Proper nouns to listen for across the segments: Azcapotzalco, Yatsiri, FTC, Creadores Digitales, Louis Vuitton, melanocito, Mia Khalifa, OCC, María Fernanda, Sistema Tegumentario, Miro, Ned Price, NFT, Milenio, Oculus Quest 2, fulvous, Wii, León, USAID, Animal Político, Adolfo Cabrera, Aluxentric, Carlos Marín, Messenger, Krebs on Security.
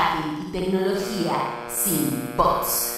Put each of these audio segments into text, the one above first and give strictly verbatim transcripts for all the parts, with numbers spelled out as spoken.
versátil y tecnología sin bots.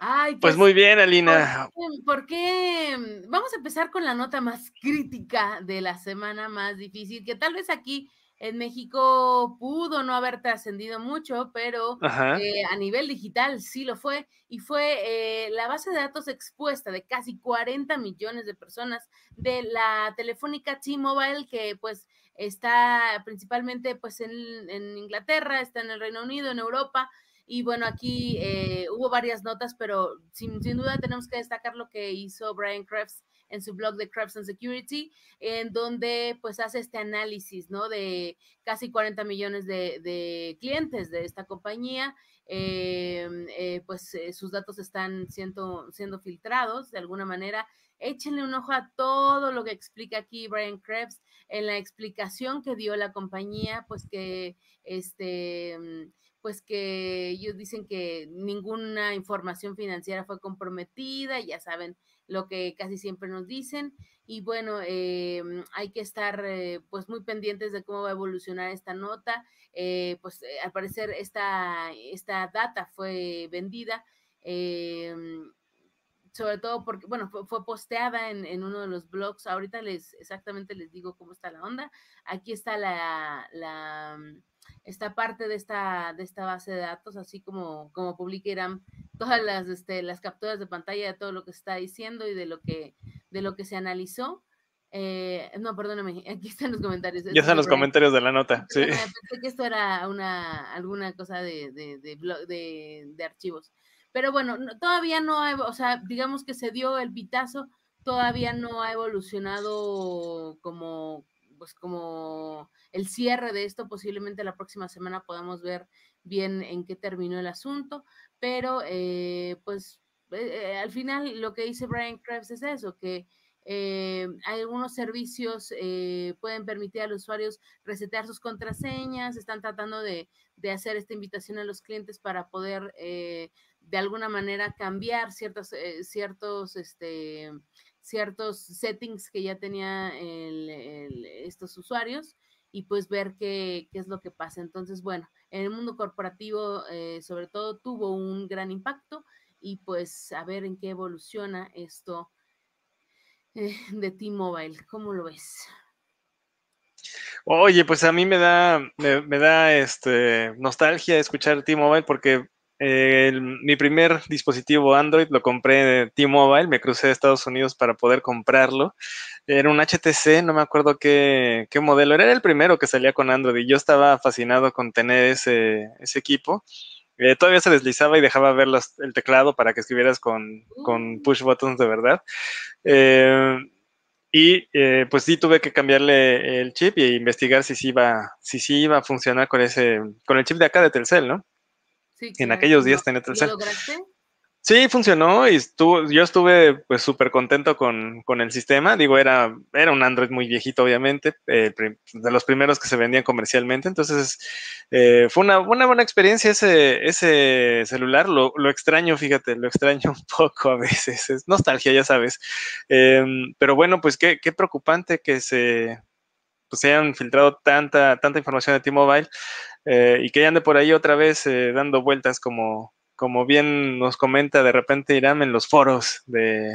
Ay, pues, pues muy bien, Alina. Porque vamos a empezar con la nota más crítica de la semana más difícil, que tal vez aquí en México pudo no haber trascendido mucho, pero eh, a nivel digital sí lo fue, y fue eh, la base de datos expuesta de casi cuarenta millones de personas de la telefónica T-Mobile, que pues está principalmente pues en, en Inglaterra, está en el Reino Unido, en Europa. Y bueno, aquí eh, hubo varias notas, pero sin, sin duda tenemos que destacar lo que hizo Brian Krebs en su blog de Krebs on Security, en donde pues hace este análisis, ¿no?, de casi cuarenta millones de, de clientes de esta compañía. Eh, eh, pues eh, sus datos están siendo, siendo filtrados de alguna manera. Échenle un ojo a todo lo que explica aquí Brian Krebs en la explicación que dio la compañía, pues que este... pues que ellos dicen que ninguna información financiera fue comprometida, ya saben lo que casi siempre nos dicen, y bueno, eh, hay que estar eh, pues muy pendientes de cómo va a evolucionar esta nota, eh, pues eh, al parecer esta, esta data fue vendida, eh, sobre todo porque, bueno, fue, fue posteada en, en uno de los blogs. Ahorita les exactamente les digo cómo está la onda. Aquí está la... la esta parte de esta, de esta base de datos, así como, como publica Hiram todas las, este, las capturas de pantalla de todo lo que se está diciendo y de lo que, de lo que se analizó. Eh, no, perdóname, aquí están los comentarios. Ya están este, los Brian, comentarios de la nota. Sí. Pensé que esto era una, alguna cosa de, de, de, blog, de, de archivos. Pero bueno, no, todavía no hay, o sea, digamos que se dio el pitazo, todavía no ha evolucionado como... pues como el cierre de esto. Posiblemente la próxima semana podamos ver bien en qué terminó el asunto, pero eh, pues eh, al final lo que dice Brian Krebs es eso, que eh, algunos servicios eh, pueden permitir a los usuarios resetear sus contraseñas. Están tratando de, de hacer esta invitación a los clientes para poder eh, de alguna manera cambiar ciertos, eh, ciertos, este... ciertos settings que ya tenían estos usuarios y pues ver qué, qué es lo que pasa. Entonces, bueno, en el mundo corporativo eh, sobre todo tuvo un gran impacto, y pues a ver en qué evoluciona esto eh, de T-Mobile. ¿Cómo lo ves? Oye, pues a mí me da, me, me da este, nostalgia escuchar T-Mobile, porque... Eh, el, mi primer dispositivo Android lo compré en T-Mobile, me crucé a Estados Unidos para poder comprarlo. Era un H T C, no me acuerdo qué, qué modelo, era el primero que salía con Android, y yo estaba fascinado con tener ese, ese equipo. Eh, todavía se deslizaba y dejaba ver las, el teclado para que escribieras con, con push buttons de verdad. Eh, Y eh, pues sí tuve que cambiarle el chip y investigar si sí iba, si sí iba a funcionar con, ese, con el chip de acá de Telcel, ¿no? Sí, en claro. Aquellos días tenía Telcel. ¿Lo lograste? Sí, funcionó, y estuvo, yo estuve pues súper contento con, con el sistema. Digo, era, era un Android muy viejito, obviamente, eh, de los primeros que se vendían comercialmente. Entonces, eh, fue una, una buena experiencia ese, ese celular. Lo, lo extraño, fíjate, lo extraño un poco a veces. Es nostalgia, ya sabes. Eh, pero bueno, pues qué, qué preocupante que se... se hayan filtrado tanta, tanta información de T-Mobile eh, y que ande por ahí otra vez eh, dando vueltas, como, como bien nos comenta de repente Hiram en los foros de,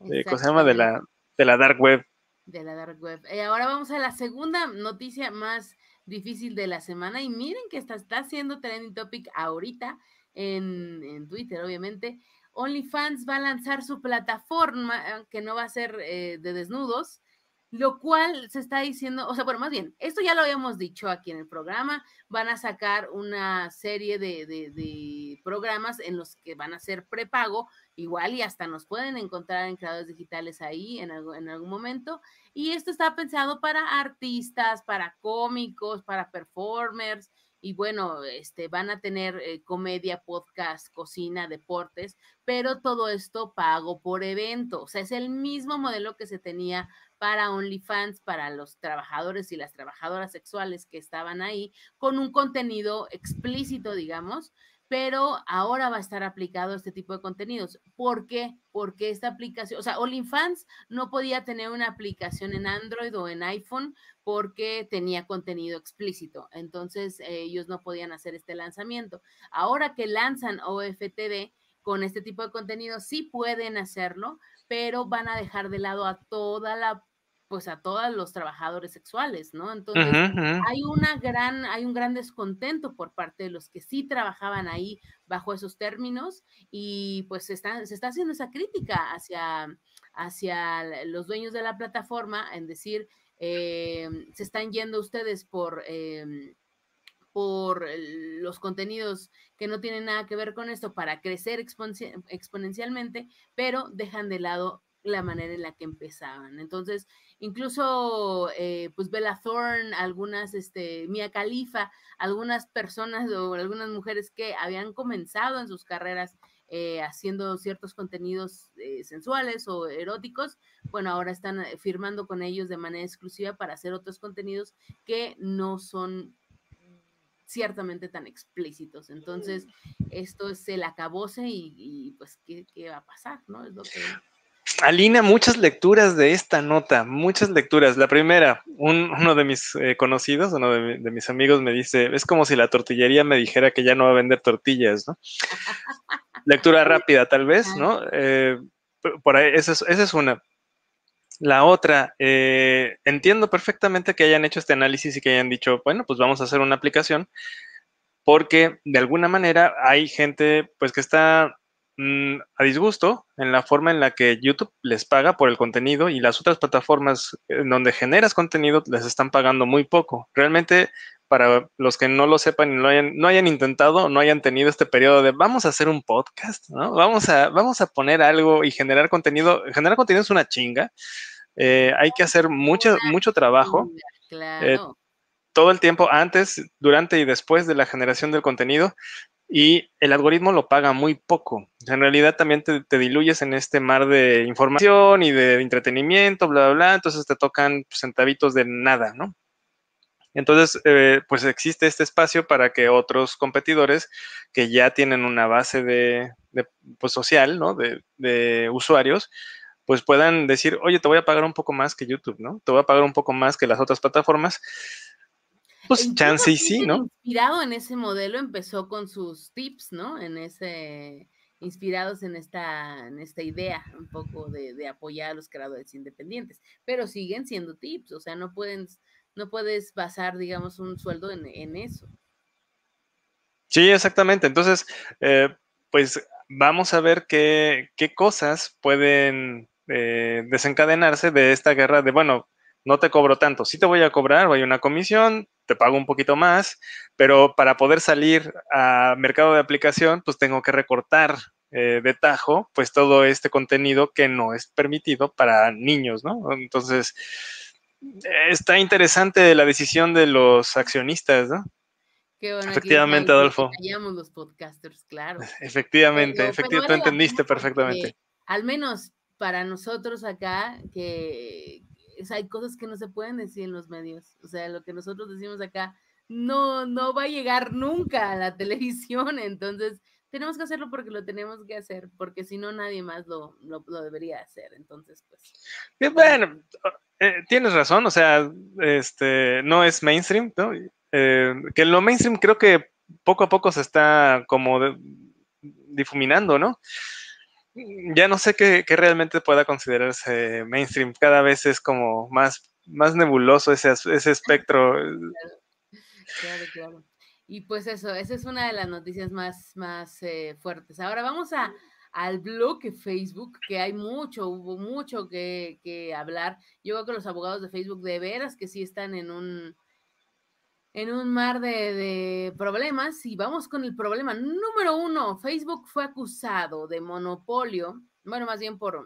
de, ¿cómo se llama? de, la, de la Dark Web. De la Dark Web. Eh, ahora vamos a la segunda noticia más difícil de la semana, y miren que está, está haciendo trending topic ahorita en, en Twitter, obviamente. OnlyFans va a lanzar su plataforma, que no va a ser eh, de desnudos, lo cual se está diciendo, o sea, bueno, más bien, esto ya lo habíamos dicho aquí en el programa. Van a sacar una serie de, de, de programas en los que van a ser prepago, igual y hasta nos pueden encontrar en Creadores Digitales ahí en, algo, en algún momento, y esto está pensado para artistas, para cómicos, para performers, y bueno, este, van a tener eh, comedia, podcast, cocina, deportes, pero todo esto pago por evento. O sea, es el mismo modelo que se tenía para OnlyFans, para los trabajadores y las trabajadoras sexuales que estaban ahí, con un contenido explícito, digamos, pero ahora va a estar aplicado este tipo de contenidos. ¿Por qué? Porque esta aplicación, o sea, OnlyFans no podía tener una aplicación en Android o en iPhone porque tenía contenido explícito. Entonces, eh, ellos no podían hacer este lanzamiento. Ahora que lanzan O F T V con este tipo de contenido, sí pueden hacerlo, pero van a dejar de lado a toda la pues a todos los trabajadores sexuales, ¿no? Entonces, uh-huh, uh-huh. hay una gran, hay un gran descontento por parte de los que sí trabajaban ahí bajo esos términos, y pues se está, se está haciendo esa crítica hacia, hacia los dueños de la plataforma, en decir, eh, se están yendo ustedes por... Eh, por los contenidos que no tienen nada que ver con esto para crecer exponencialmente, pero dejan de lado la manera en la que empezaban. Entonces, incluso, eh, pues, Bella Thorne, algunas, este, Mia Khalifa, algunas personas o algunas mujeres que habían comenzado en sus carreras eh, haciendo ciertos contenidos eh, sensuales o eróticos, bueno, ahora están firmando con ellos de manera exclusiva para hacer otros contenidos que no son ciertamente tan explícitos. Entonces, esto es el acabose y, y pues, ¿qué, qué va a pasar? ¿No? Es lo que... Alina, muchas lecturas de esta nota, muchas lecturas. La primera, un, uno de mis eh, conocidos, uno de, de mis amigos me dice, es como si la tortillería me dijera que ya no va a vender tortillas, ¿no? Lectura rápida, tal vez, ¿no? Eh, por ahí, esa es, esa es una. La otra, eh, entiendo perfectamente que hayan hecho este análisis y que hayan dicho, bueno, pues vamos a hacer una aplicación, porque de alguna manera hay gente pues que está mmm, a disgusto en la forma en la que YouTube les paga por el contenido y las otras plataformas en donde generas contenido les están pagando muy poco. Realmente, para los que no lo sepan y no hayan, no hayan intentado, no hayan tenido este periodo de vamos a hacer un podcast, ¿no? Vamos a, vamos a poner algo y generar contenido. Generar contenido es una chinga. Eh, hay que hacer mucho, mucho trabajo. Claro. Eh, todo el tiempo antes, durante y después de la generación del contenido. Y el algoritmo lo paga muy poco. En realidad también te, te diluyes en este mar de información y de entretenimiento, bla, bla, bla. Entonces te tocan centavitos de nada, ¿no? Entonces, eh, pues existe este espacio para que otros competidores que ya tienen una base de, de pues social, ¿no? De, de usuarios, pues puedan decir, oye, te voy a pagar un poco más que YouTube, ¿no? Te voy a pagar un poco más que las otras plataformas. Pues chance y sí, ¿no? Inspirado en ese modelo, empezó con sus tips, ¿no? En ese... inspirados en esta, en esta idea un poco de, de apoyar a los creadores independientes, pero siguen siendo tips, o sea, no pueden, no puedes basar, digamos, un sueldo en, en eso. Sí, exactamente. Entonces, eh, pues vamos a ver qué, qué cosas pueden eh, desencadenarse de esta guerra de, bueno, no te cobro tanto, sí te voy a cobrar, hay una comisión, te pago un poquito más, pero para poder salir a mercado de aplicación, pues tengo que recortar eh, de tajo, pues todo este contenido que no es permitido para niños, ¿no? Entonces, está interesante la decisión de los accionistas, ¿no? Qué bueno, efectivamente, que Adolfo. Callamos los podcasters, claro. Efectivamente, pero, efectivamente, pero tú entendiste perfectamente. Al menos para nosotros acá, que... O sea, hay cosas que no se pueden decir en los medios. O sea, lo que nosotros decimos acá no, no va a llegar nunca a la televisión. Entonces, tenemos que hacerlo porque lo tenemos que hacer, porque si no, nadie más lo, lo, lo debería hacer. Entonces, pues... Y bueno, eh, tienes razón. O sea, este no es mainstream, ¿no? Eh, que lo mainstream creo que poco a poco se está como de, difuminando, ¿no? Ya no sé qué, qué realmente pueda considerarse mainstream. Cada vez es como más, más nebuloso ese, ese espectro. Claro, claro, claro. Y pues eso, esa es una de las noticias más, más eh, fuertes. Ahora vamos a, al bloque Facebook, que hay mucho, hubo mucho que, que hablar. Yo creo que los abogados de Facebook de veras que sí están en un... en un mar de, de problemas, y vamos con el problema número uno. Facebook fue acusado de monopolio, bueno, más bien por,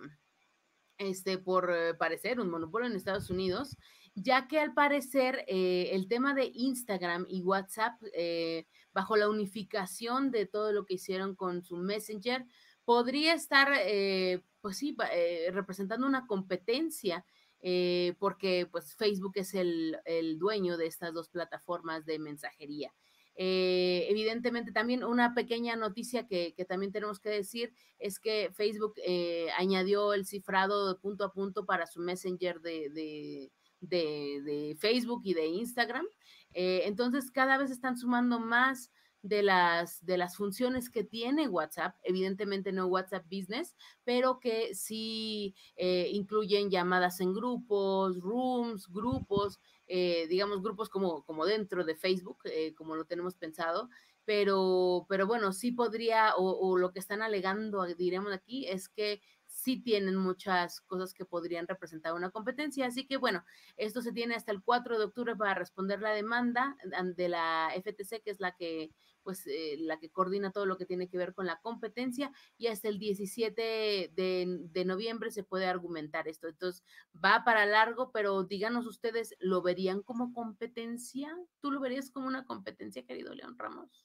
este, por eh, parecer, un monopolio en Estados Unidos, ya que al parecer eh, el tema de Instagram y WhatsApp, eh, bajo la unificación de todo lo que hicieron con su Messenger, podría estar, eh, pues sí, eh, representando una competencia. Eh, porque pues Facebook es el, el dueño de estas dos plataformas de mensajería. Eh, evidentemente, también una pequeña noticia que, que también tenemos que decir es que Facebook eh, añadió el cifrado de punto a punto para su Messenger de, de, de, de Facebook y de Instagram. Eh, entonces, cada vez están sumando más de las, de las funciones que tiene WhatsApp, evidentemente no WhatsApp Business, pero que sí eh, incluyen llamadas en grupos, rooms, grupos, eh, digamos grupos como, como dentro de Facebook, eh, como lo tenemos pensado, pero, pero bueno, sí podría, o, o lo que están alegando, diremos aquí, es que sí tienen muchas cosas que podrían representar una competencia. Así que, bueno, esto se tiene hasta el cuatro de octubre para responder la demanda de la F T C, que es la que, pues, eh, la que coordina todo lo que tiene que ver con la competencia, y hasta el diecisiete de noviembre se puede argumentar esto. Entonces, va para largo, pero díganos ustedes, ¿lo verían como competencia? ¿Tú lo verías como una competencia, querido León Ramos?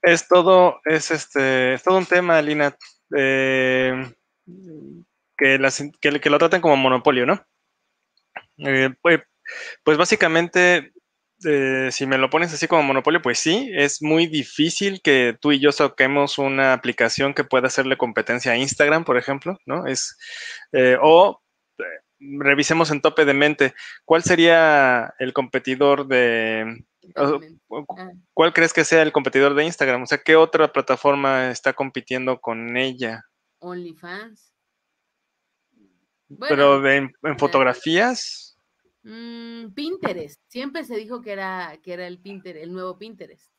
Es todo, es este, es todo un tema, Alina. Eh, que, las, que, que lo tratan como monopolio, ¿no? Eh, pues, pues básicamente, eh, si me lo pones así como monopolio, pues sí, es muy difícil que tú y yo saquemos una aplicación que pueda hacerle competencia a Instagram, por ejemplo, ¿no? Es, eh, o eh, revisemos en tope de mente, ¿cuál sería el competidor de... ¿Cuál crees que sea el competidor de Instagram? O sea, ¿qué otra plataforma está compitiendo con ella? OnlyFans. Bueno, ¿pero de, en, en fotografías? Mm, Pinterest. Siempre se dijo que era, que era el, Pinterest, el nuevo Pinterest.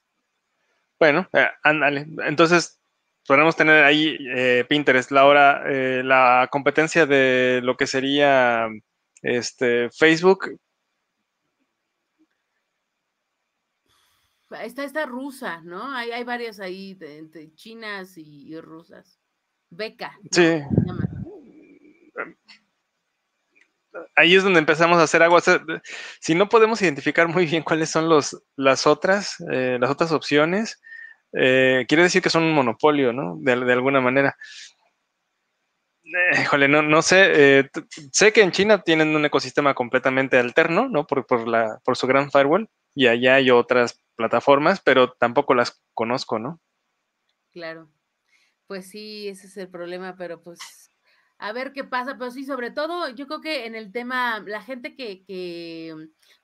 Bueno, eh, ándale. Entonces, podemos tener ahí eh, Pinterest. La, hora, eh, la competencia de lo que sería este, Facebook... Está esta rusa, ¿no? Hay, hay varias ahí, de, de chinas y, y rusas. Beca. ¿No? Sí. Ahí es donde empezamos a hacer agua. O sea, si no podemos identificar muy bien cuáles son los, las, otras, eh, las otras opciones, eh, quiere decir que son un monopolio, ¿no? De, de alguna manera. Híjole, no, no sé. Eh, sé que en China tienen un ecosistema completamente alterno, ¿no? Por, por, la, por su gran firewall. Y allá hay otras plataformas, pero tampoco las conozco, ¿no? Claro. Pues sí, ese es el problema, pero pues a ver qué pasa. Pero sí, sobre todo, yo creo que en el tema, la gente que, que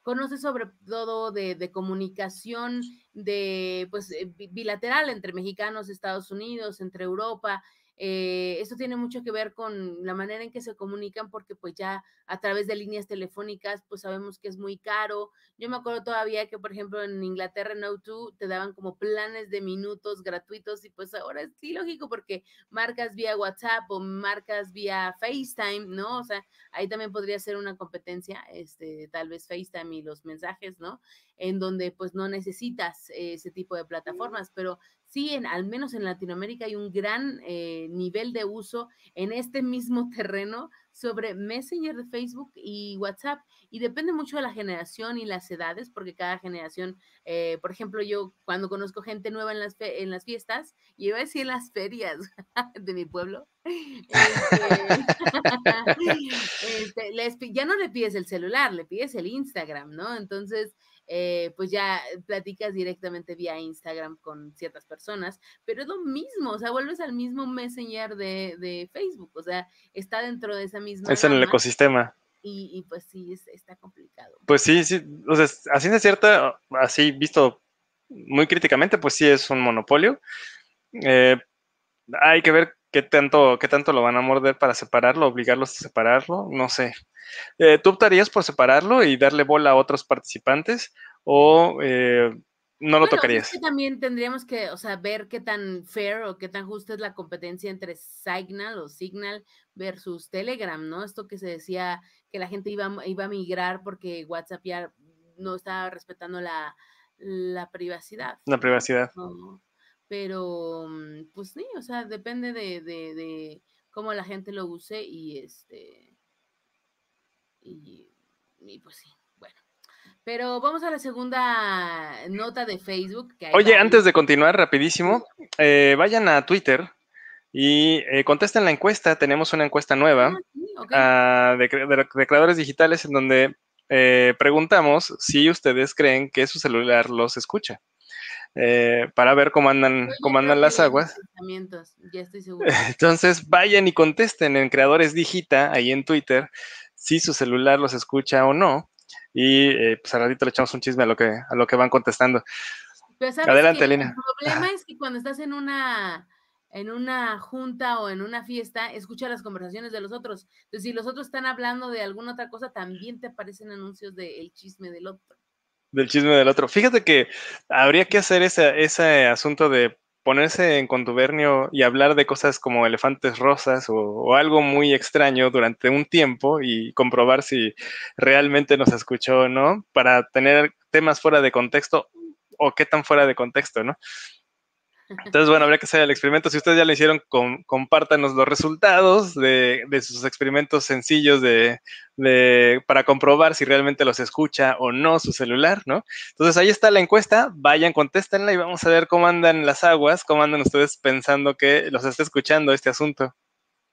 conoce sobre todo de, de comunicación de pues bilateral entre mexicanos, Estados Unidos, entre Europa... Eh, esto tiene mucho que ver con la manera en que se comunican, porque pues ya a través de líneas telefónicas pues sabemos que es muy caro. Yo me acuerdo todavía que, por ejemplo, en Inglaterra en O dos te daban como planes de minutos gratuitos, y pues ahora sí, lógico, porque marcas vía WhatsApp o marcas vía FaceTime, ¿no? O sea, ahí también podría ser una competencia, este, tal vez FaceTime y los mensajes, ¿no? En donde pues no necesitas eh, ese tipo de plataformas, pero sí, en, al menos en Latinoamérica hay un gran eh, nivel de uso en este mismo terreno sobre Messenger de Facebook y WhatsApp, y depende mucho de la generación y las edades, porque cada generación, eh, por ejemplo, yo cuando conozco gente nueva en las, en las fiestas, y iba a decir en las ferias de mi pueblo, este, este, les, ya no le pides el celular, le pides el Instagram, ¿no? Entonces... Eh, pues ya platicas directamente vía Instagram con ciertas personas, pero es lo mismo, o sea, vuelves al mismo Messenger de, de Facebook, o sea, está dentro de esa misma... Es en el ecosistema. Y, y pues sí, es, está complicado. Pues sí, sí, o sea, así de cierta, así visto muy críticamente, pues sí es un monopolio. Eh, hay que ver qué tanto, qué tanto lo van a morder para separarlo, obligarlos a separarlo, no sé. Eh, ¿Tú optarías por separarlo y darle bola a otros participantes o eh, no lo bueno, tocarías? Es que también tendríamos que, o sea, ver qué tan fair o qué tan justa es la competencia entre Signal o Signal versus Telegram, ¿no? Esto que se decía que la gente iba, iba a migrar porque WhatsApp ya no estaba respetando la, la privacidad. La privacidad. ¿No? Pero, pues sí, o sea, depende de, de, de cómo la gente lo use y este... Y, y pues sí, bueno. Pero vamos a la segunda nota de Facebook. Que Oye, antes ahí. de continuar, rapidísimo, eh, vayan a Twitter y eh, contesten la encuesta. Tenemos una encuesta nueva ah, sí, okay. uh, de, de, de creadores digitales en donde eh, preguntamos si ustedes creen que su celular los escucha. Eh, para ver cómo andan, cómo andan las aguas. Ya estoy seguro. Entonces, vayan y contesten en Creadores Digita, ahí en Twitter, si su celular los escucha o no. Y eh, pues al ratito le echamos un chisme a lo que, a lo que van contestando. Pero ¿sabes? Adelante, Alina. El problema es que cuando estás en una, en una junta o en una fiesta, escucha las conversaciones de los otros. Entonces, si los otros están hablando de alguna otra cosa, también te aparecen anuncios del chisme del otro. Del chisme del otro. Fíjate que habría que hacer ese, ese asunto de ponerse en contubernio y hablar de cosas como elefantes rosas o, o algo muy extraño durante un tiempo y comprobar si realmente nos escuchó o no, para tener temas fuera de contexto o qué tan fuera de contexto, ¿no? Entonces, bueno, habría que hacer el experimento. Si ustedes ya lo hicieron, com compártanos los resultados de, de sus experimentos sencillos de, de, para comprobar si realmente los escucha o no su celular, ¿no? Entonces, ahí está la encuesta. Vayan, contéstenla y vamos a ver cómo andan las aguas, cómo andan ustedes pensando que los está escuchando este asunto.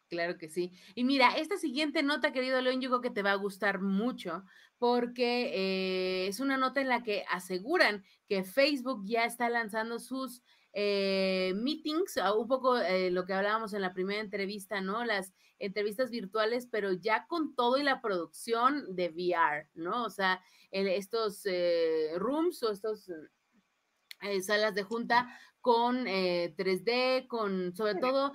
Claro que sí. Y mira, esta siguiente nota, querido León, yo creo que te va a gustar mucho porque eh, es una nota en la que aseguran que Facebook ya está lanzando sus Eh, meetings, un poco eh, lo que hablábamos en la primera entrevista, ¿no? Las entrevistas virtuales, pero ya con todo y la producción de V R, ¿no? O sea, el, estos eh, rooms o estos eh, salas de junta con eh, tres D, con sobre todo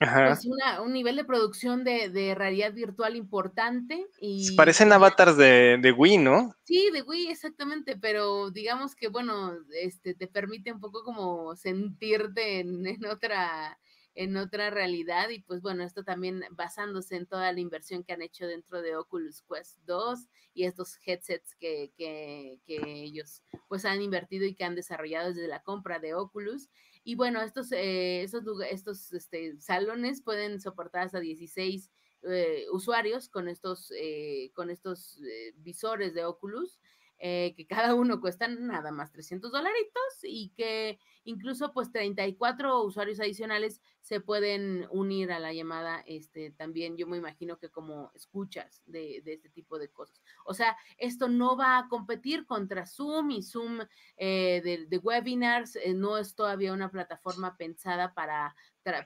pues, una, un nivel de producción de, de realidad virtual importante. Y parecen avatars de, de Wii, ¿no? Sí, de Wii, exactamente, pero digamos que, bueno, este te permite un poco como sentirte en, en, otra, en otra realidad y pues bueno, esto también basándose en toda la inversión que han hecho dentro de Oculus Quest dos y estos headsets que, que, que ellos pues han invertido y que han desarrollado desde la compra de Oculus. Y bueno, estos, eh, estos, estos este, salones pueden soportar hasta dieciséis eh, usuarios con estos, eh, con estos eh, visores de Oculus, eh, que cada uno cuestan nada más trescientos dolaritos y que incluso pues treinta y cuatro usuarios adicionales se pueden unir a la llamada. Este, también yo me imagino que como escuchas de, de este tipo de cosas. O sea, esto no va a competir contra Zoom y Zoom eh, de, de webinars. Eh, no es todavía una plataforma pensada para,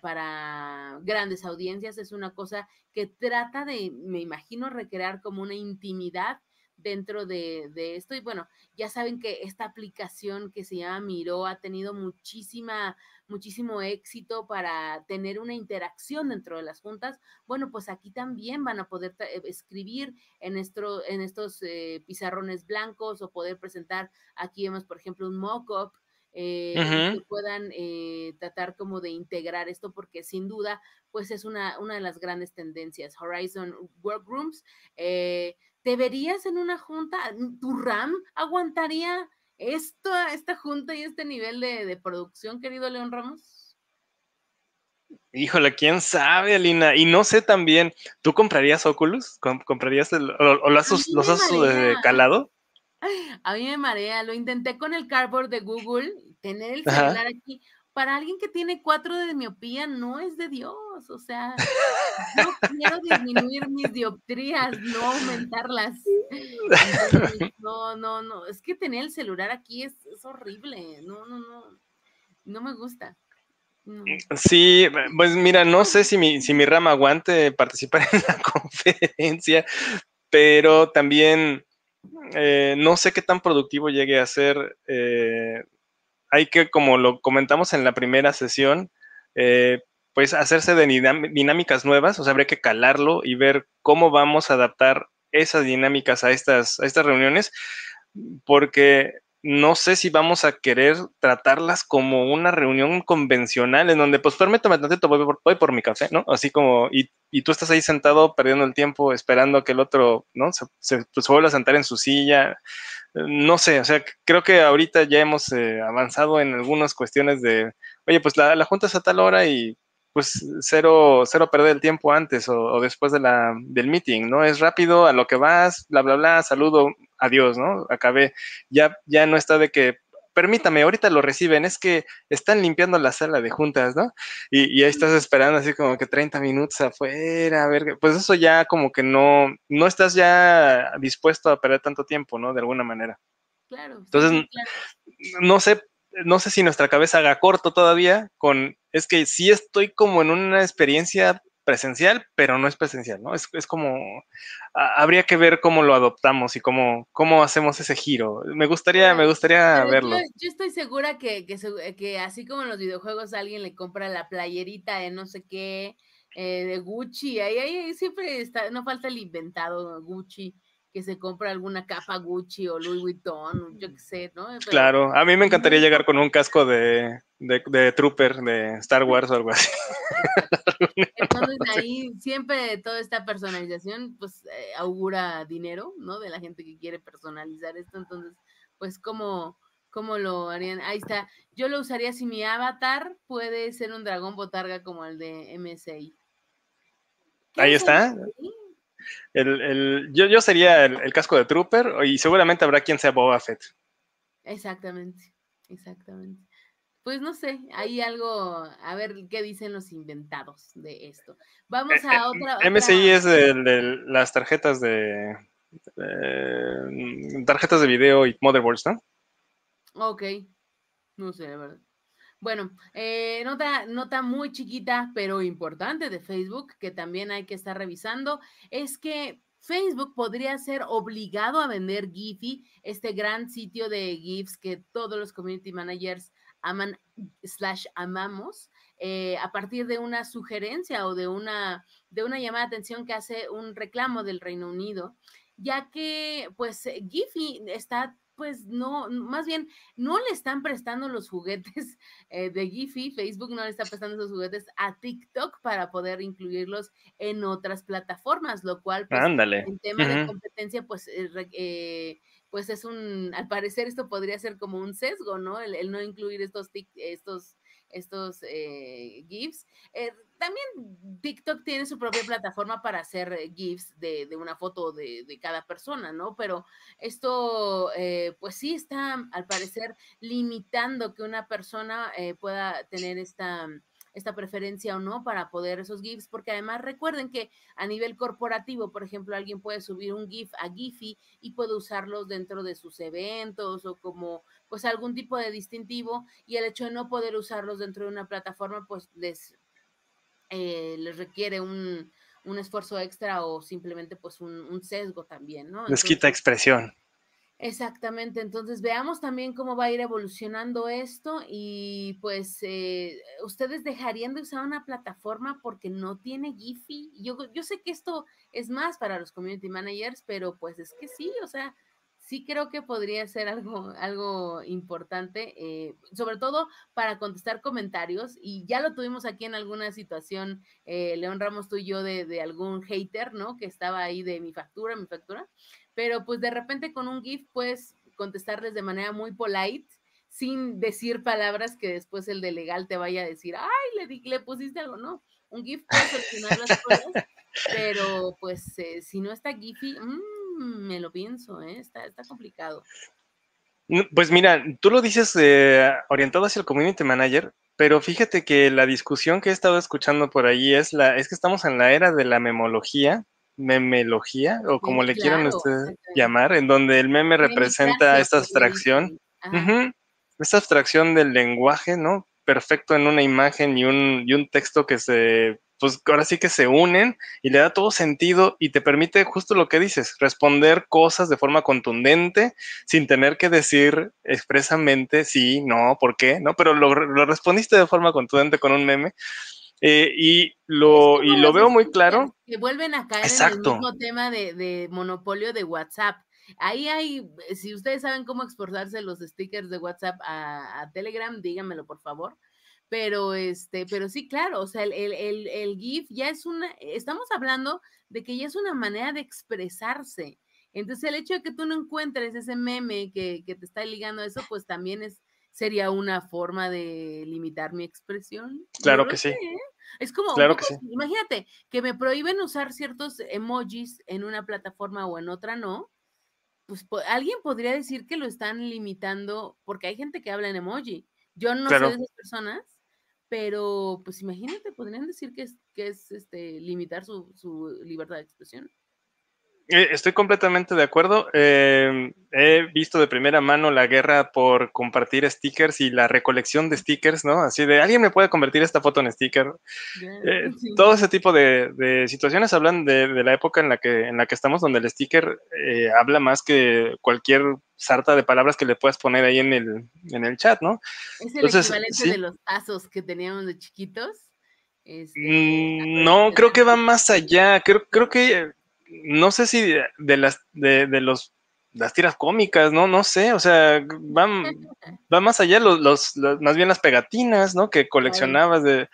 para grandes audiencias. Es una cosa que trata de, me imagino, recrear como una intimidad dentro de, de esto. Y bueno, ya saben que esta aplicación que se llama Miro ha tenido muchísima, muchísimo éxito para tener una interacción dentro de las juntas. Bueno, pues aquí también van a poder escribir en, esto, en estos eh, pizarrones blancos o poder presentar, aquí vemos por ejemplo un mock-up, eh, uh-huh. que puedan eh, tratar como de integrar esto, porque sin duda pues es una, una de las grandes tendencias. Horizon Workrooms, eh, ¿te verías en una junta? ¿Tu RAM aguantaría esto, esta junta y este nivel de, de producción, querido León Ramos? Híjole, quién sabe, Alina. Y no sé también, ¿tú comprarías Oculus? ¿Comprarías el, o, o los has, los has eh, calado? A mí me marea. Lo intenté con el cardboard de Google, tener el celular, ajá, aquí. Para alguien que tiene cuatro de miopía, no es de Dios. O sea, no quiero disminuir mis dioptrías, no aumentarlas. Entonces, no, no, no. Es que tener el celular aquí es, es horrible. No, no, no. No me gusta. No. Sí, pues mira, no sé si mi, si mi rama aguante participar en la conferencia, pero también eh, no sé qué tan productivo llegue a ser. Eh, Hay que, como lo comentamos en la primera sesión, eh, pues hacerse de dinámicas nuevas. O sea, habría que calarlo y ver cómo vamos a adaptar esas dinámicas a estas, a estas reuniones, porque no sé si vamos a querer tratarlas como una reunión convencional en donde, pues, permítame tantito, voy por, voy por mi café, ¿no? Así como, y, y tú estás ahí sentado perdiendo el tiempo esperando que el otro, ¿no? Se, se, pues, vuelva a sentar en su silla. No sé, o sea, creo que ahorita ya hemos eh, avanzado en algunas cuestiones de, oye, pues la, la junta es a tal hora y pues cero, cero perder el tiempo antes o, o después de la, del meeting, ¿no? Es rápido, a lo que vas, bla, bla, bla, saludo, adiós, ¿no? Acabé. Ya, ya no está de que permítame, ahorita lo reciben, es que están limpiando la sala de juntas, ¿no? Y, y ahí estás esperando así como que treinta minutos afuera, a ver, pues eso ya como que no, no estás ya dispuesto a perder tanto tiempo, ¿no? De alguna manera. Claro. Entonces, sí, claro. no sé, no sé si nuestra cabeza haga corto todavía con, es que sí estoy como en una experiencia presencial, pero no es presencial, ¿no? Es, es como, a, habría que ver cómo lo adoptamos y cómo, cómo hacemos ese giro. Me gustaría, me gustaría pero verlo. Yo, yo estoy segura que, que, que así como en los videojuegos alguien le compra la playerita de no sé qué, eh, de Gucci, ahí, ahí, ahí siempre está, no falta el inventado Gucci, que se compra alguna capa Gucci o Louis Vuitton, yo qué sé, ¿no? Pero, claro, a mí me encantaría llegar con un casco de, de, de Trooper, de Star Wars o algo así. Entonces ahí siempre toda esta personalización, pues, eh, augura dinero, ¿no? De la gente que quiere personalizar esto, entonces, pues, ¿cómo, cómo lo harían? Ahí está, yo lo usaría si mi avatar puede ser un dragón botarga como el de M S I. Ahí está. ¿Sí? El, el, yo, yo sería el, el casco de Trooper y seguramente habrá quien sea Boba Fett. Exactamente, exactamente. Pues no sé, hay algo, a ver qué dicen los inventados de esto. Vamos a eh, otra... Eh, M S I otra... es de, de las tarjetas de, de... tarjetas de video y motherboards, ¿no? Ok, no sé, la verdad. Bueno, eh, nota, nota muy chiquita, pero importante de Facebook, que también hay que estar revisando, es que Facebook podría ser obligado a vender Giphy, este gran sitio de GIFs que todos los community managers aman slash amamos, eh, a partir de una sugerencia o de una, de una llamada de atención que hace un reclamo del Reino Unido, ya que pues Giphy está... pues no, más bien, no le están prestando los juguetes eh, de Giphy, Facebook no le está prestando esos juguetes a TikTok para poder incluirlos en otras plataformas, lo cual, pues, Ándale. en tema uh-huh. de competencia, pues, eh, eh, pues es un, al parecer esto podría ser como un sesgo, ¿no? El, el no incluir estos, tic, estos, estos eh, GIFs. Eh, también TikTok tiene su propia plataforma para hacer GIFs de, de una foto de, de cada persona, ¿no? Pero esto, eh, pues sí está, al parecer, limitando que una persona eh, pueda tener esta, esta preferencia o no para poder esos GIFs, porque además recuerden que a nivel corporativo, por ejemplo, alguien puede subir un GIF a Giphy y puede usarlos dentro de sus eventos o como, pues, algún tipo de distintivo, y el hecho de no poder usarlos dentro de una plataforma, pues, les... Eh, les requiere un, un esfuerzo extra o simplemente pues un, un sesgo también, ¿no? Entonces, les quita expresión. Exactamente, entonces veamos también cómo va a ir evolucionando esto y pues eh, ¿ustedes dejarían de usar una plataforma porque no tiene Giphy? Yo, yo sé que esto es más para los community managers, pero pues es que sí, o sea, sí creo que podría ser algo, algo importante, eh, sobre todo para contestar comentarios, y ya lo tuvimos aquí en alguna situación, eh, León Ramos, tú y yo, de, de algún hater, ¿no? Que estaba ahí de mi factura, mi factura, pero pues de repente con un GIF puedes contestarles de manera muy polite, sin decir palabras que después el de legal te vaya a decir, ay, le, le pusiste algo, no, un GIF puede solucionar las cosas, pero pues eh, si no está Giphy, mmm, me lo pienso, ¿eh? Está, está complicado. Pues mira, tú lo dices eh, orientado hacia el community manager, pero fíjate que la discusión que he estado escuchando por ahí es la es que estamos en la era de la memología, memelogía, o como sí, le claro, quieran ustedes llamar, en donde el meme representa esta abstracción, uh-huh, esta abstracción del lenguaje, ¿no? Perfecto en una imagen y un, y un texto que se... pues ahora sí que se unen y le da todo sentido y te permite justo lo que dices, responder cosas de forma contundente sin tener que decir expresamente sí, no, por qué, ¿no? Pero lo, lo respondiste de forma contundente con un meme eh, y lo, y lo veo muy claro. Que vuelven a caer Exacto. en el mismo tema de, de monopolio de WhatsApp. Ahí hay, si ustedes saben cómo exportarse los stickers de WhatsApp a, a Telegram, díganmelo por favor. Pero este, pero sí, claro, o sea, el, el, el, el GIF ya es una, estamos hablando de que ya es una manera de expresarse. Entonces, el hecho de que tú no encuentres ese meme que, que te está ligando a eso, pues también es, sería una forma de limitar mi expresión. Claro que sí. Es como, claro que sí. Imagínate, que me prohíben usar ciertos emojis en una plataforma o en otra no, pues po alguien podría decir que lo están limitando porque hay gente que habla en emoji. Yo no claro. soy de esas personas, pero pues imagínate, podrían decir que es, que es este, limitar su, su libertad de expresión. Estoy completamente de acuerdo. Eh, he visto de primera mano la guerra por compartir stickers y la recolección de stickers, ¿no? Así de, ¿alguien me puede convertir esta foto en sticker? Eh, sí. Todo ese tipo de, de situaciones hablan de, de la época en la que, en la que estamos, donde el sticker eh, habla más que cualquier sarta de palabras que le puedas poner ahí en el, en el chat, ¿no? Es el Entonces, equivalente sí. de los tazos que teníamos de chiquitos. Este, no, creo que va más allá. Creo, creo que... No sé si de, de las de, de los las tiras cómicas, ¿no? No sé, o sea, van, va más allá, los, los, los más bien las pegatinas, ¿no? Que coleccionabas de...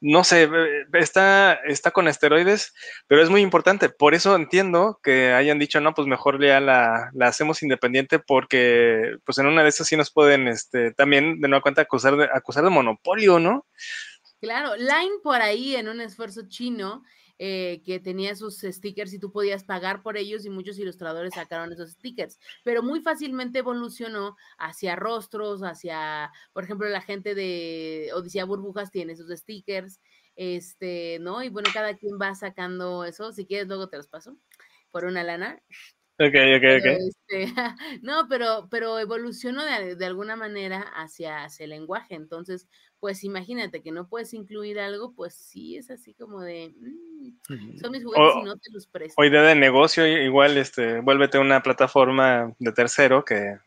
No sé, está, está con esteroides, pero es muy importante. Por eso entiendo que hayan dicho, no, pues mejor ya la, la hacemos independiente, porque pues en una de esas sí nos pueden este, también, de nueva cuenta, acusar de, acusar de monopolio, ¿no? Claro, Line por ahí en un esfuerzo chino... Eh, que tenía sus stickers y tú podías pagar por ellos y muchos ilustradores sacaron esos stickers, pero muy fácilmente evolucionó hacia rostros, hacia, por ejemplo, la gente de Odisea Burbujas tiene esos stickers, este, ¿no? Y bueno, cada quien va sacando eso, si quieres luego te los paso, por una lana. Ok, ok, ok. Este, no, pero, pero evolucionó de, de alguna manera hacia, hacia el lenguaje, entonces... Pues imagínate que no puedes incluir algo, pues sí es así como de mmm, son mis juguetes o, y no te los presto. O idea de negocio, igual este, vuélvete una plataforma de tercero que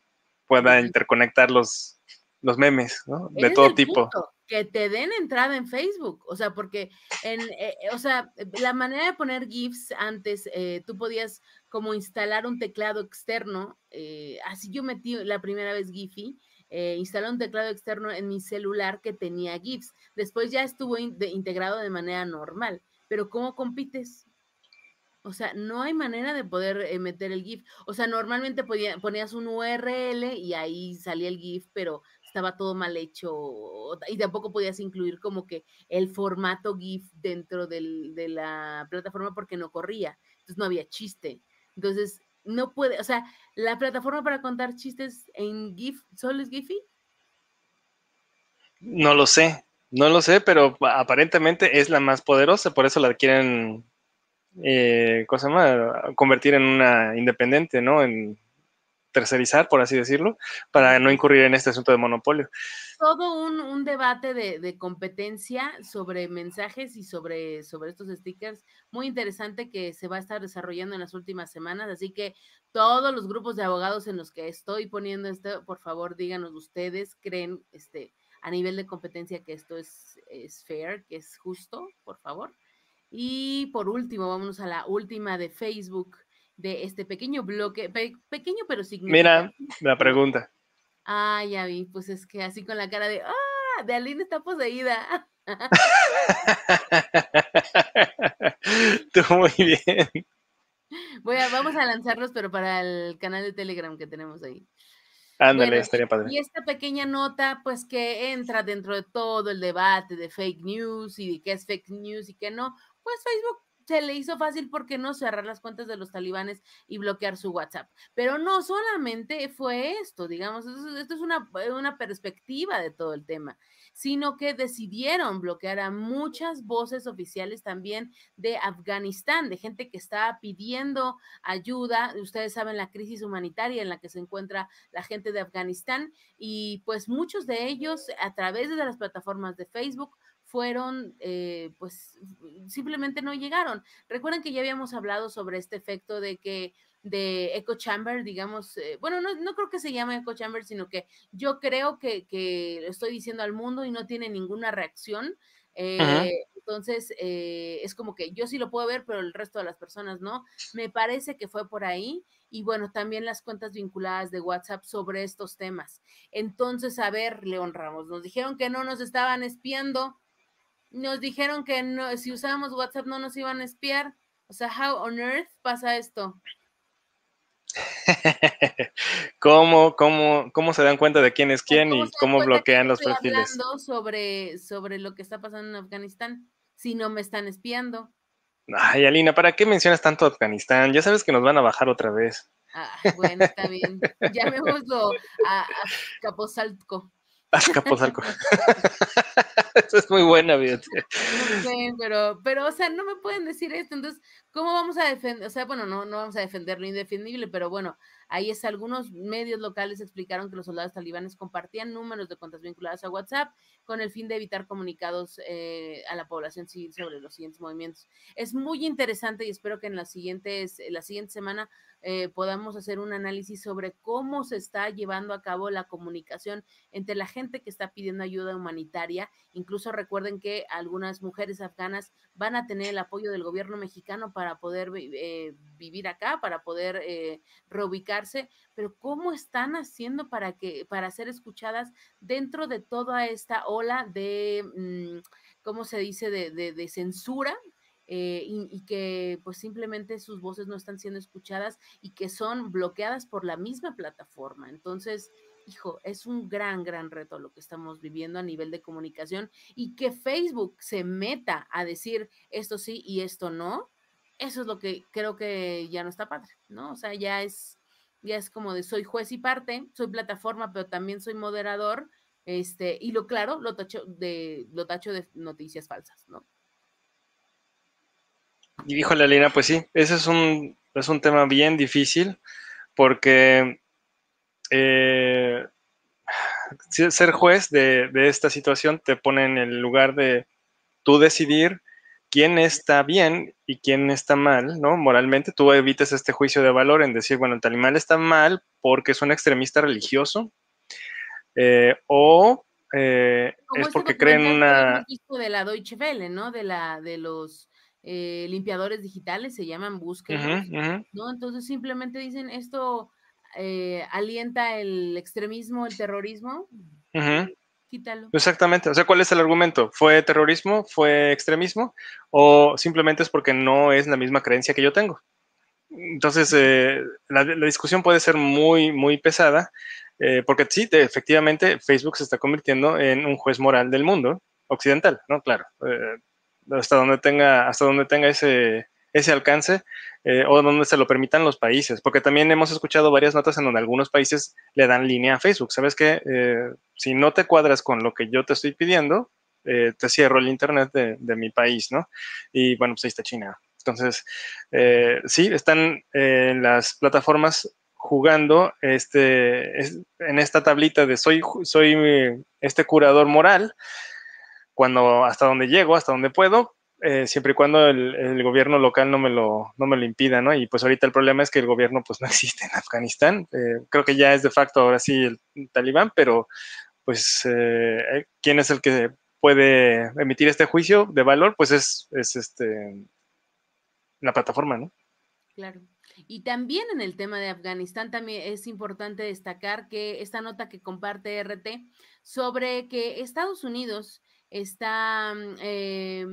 pueda sí. interconectar los, los memes, ¿no? De todo tipo. Punto, que te den entrada en Facebook, o sea, porque en, eh, o sea, la manera de poner GIFs antes, eh, tú podías como instalar un teclado externo, eh, así yo metí la primera vez Giphy. Eh, instalé un teclado externo en mi celular que tenía GIFs. Después ya estuvo in de integrado de manera normal. Pero ¿cómo compites? O sea, no hay manera de poder eh, meter el GIF. O sea, normalmente podía, ponías un U R L y ahí salía el GIF, pero estaba todo mal hecho. Y tampoco podías incluir como que el formato GIF dentro del, de la plataforma porque no corría. Entonces no había chiste. Entonces... No puede, o sea, la plataforma para contar chistes en GIF, ¿solo es Giphy? No lo sé, no lo sé, pero aparentemente es la más poderosa, por eso la quieren, eh, ¿cómo se llama? Convertir en una independiente, ¿no? En tercerizar, por así decirlo, para no incurrir en este asunto de monopolio. Todo un, un debate de, de competencia sobre mensajes y sobre, sobre estos stickers muy interesante que se va a estar desarrollando en las últimas semanas, así que todos los grupos de abogados en los que estoy poniendo esto, por favor díganos ustedes, ¿creen este, a nivel de competencia que esto es, es fair, que es justo? Por favor. Y por último, vámonos a la última de Facebook, de este pequeño bloque, pe, pequeño pero significativo. Mira la pregunta. Ah, ya vi, pues es que así con la cara de, ah, de Alina está poseída. Tú muy bien. Voy a, vamos a lanzarlos, pero para el canal de Telegram que tenemos ahí. Ándale, bueno, estaría padre. Y esta pequeña nota, pues que entra dentro de todo el debate de fake news y de qué es fake news y qué no, pues Facebook se le hizo fácil, ¿por qué no?, cerrar las cuentas de los talibanes y bloquear su WhatsApp. Pero no solamente fue esto, digamos, esto, esto es una, una perspectiva de todo el tema, sino que decidieron bloquear a muchas voces oficiales también de Afganistán, de gente que estaba pidiendo ayuda. Ustedes saben la crisis humanitaria en la que se encuentra la gente de Afganistán y pues muchos de ellos a través de las plataformas de Facebook fueron, eh, pues, simplemente no llegaron. Recuerden que ya habíamos hablado sobre este efecto de que, de echo chamber, digamos, eh, bueno, no, no creo que se llame echo chamber, sino que yo creo que, que lo estoy diciendo al mundo y no tiene ninguna reacción. Eh, entonces, eh, es como que yo sí lo puedo ver, pero el resto de las personas no. Me parece que fue por ahí. Y bueno, también las cuentas vinculadas de WhatsApp sobre estos temas. Entonces, a ver, León Ramos, nos dijeron que no nos estaban espiando. Nos dijeron que no, si usábamos WhatsApp no nos iban a espiar. O sea, how on earth pasa esto. ¿Cómo, cómo, cómo se dan cuenta de quién es quién y cómo bloquean los perfiles? Estoy hablando sobre, sobre lo que está pasando en Afganistán, si no me están espiando. Ay, Alina, ¿para qué mencionas tanto Afganistán? Ya sabes que nos van a bajar otra vez. Ah, bueno, está bien. Llamémoslo a, a Capozalco. Azcapotzalco. Eso es muy buena, fíjate. No sé, pero, pero, o sea, no me pueden decir esto. Entonces, ¿cómo vamos a defender? O sea, bueno, no, no vamos a defender lo indefendible, pero bueno, ahí es. Algunos medios locales explicaron que los soldados talibanes compartían números de cuentas vinculadas a WhatsApp con el fin de evitar comunicados eh, a la población civil sobre los siguientes movimientos. Es muy interesante y espero que en las siguientes, en la siguiente semana eh, podamos hacer un análisis sobre cómo se está llevando a cabo la comunicación entre la gente que está pidiendo ayuda humanitaria. Incluso recuerden que algunas mujeres afganas van a tener el apoyo del gobierno mexicano para poder eh, vivir acá, para poder eh, reubicarse, pero ¿cómo están haciendo para, que, para ser escuchadas dentro de toda esta ola de, ¿cómo se dice?, de, de, de censura? Eh, y, y que pues simplemente sus voces no están siendo escuchadas y que son bloqueadas por la misma plataforma. Entonces, hijo, es un gran, gran reto lo que estamos viviendo a nivel de comunicación, y que Facebook se meta a decir esto sí y esto no, eso es lo que creo que ya no está padre, ¿no? O sea, ya es, ya es como de soy juez y parte, soy plataforma, pero también soy moderador, este, y lo claro, lo tacho de, lo tacho de noticias falsas, ¿no? Y híjole, Alina, pues sí, ese es un, es un tema bien difícil, porque eh, ser juez de, de esta situación te pone en el lugar de tú decidir quién está bien y quién está mal, ¿no? Moralmente, tú evitas este juicio de valor en decir, bueno, el talibán está mal porque es un extremista religioso, eh, o eh, es porque creen una... de la Deutsche Welle, ¿no? De la, de los... Eh, limpiadores digitales, se llaman búsquedas, uh-huh, uh-huh. ¿no? Entonces simplemente dicen esto eh, alienta el extremismo, el terrorismo, uh-huh. Quítalo. Exactamente, o sea, ¿cuál es el argumento? ¿Fue terrorismo? ¿Fue extremismo? ¿O simplemente es porque no es la misma creencia que yo tengo? Entonces, eh, la, la discusión puede ser muy, muy pesada, eh, porque sí, te, efectivamente, Facebook se está convirtiendo en un juez moral del mundo occidental, ¿no? Claro, eh, hasta donde tenga, hasta donde tenga ese, ese alcance, eh, o donde se lo permitan los países, porque también hemos escuchado varias notas en donde algunos países le dan línea a Facebook. ¿Sabes qué? Eh, si no te cuadras con lo que yo te estoy pidiendo, eh, te cierro el internet de, de mi país, ¿no? Y bueno, pues ahí está China. Entonces, eh, sí, están eh, las plataformas jugando este, es, en esta tablita de soy, soy este curador moral, cuando hasta donde llego, hasta donde puedo, eh, siempre y cuando el, el gobierno local no me, lo, no me lo impida, ¿no? Y pues ahorita el problema es que el gobierno pues no existe en Afganistán. Eh, creo que ya es de facto ahora sí el talibán, pero pues eh, ¿quién es el que puede emitir este juicio de valor? Pues es, es este, la plataforma, ¿no? Claro. Y también en el tema de Afganistán también es importante destacar que esta nota que comparte R T sobre que Estados Unidos... está eh,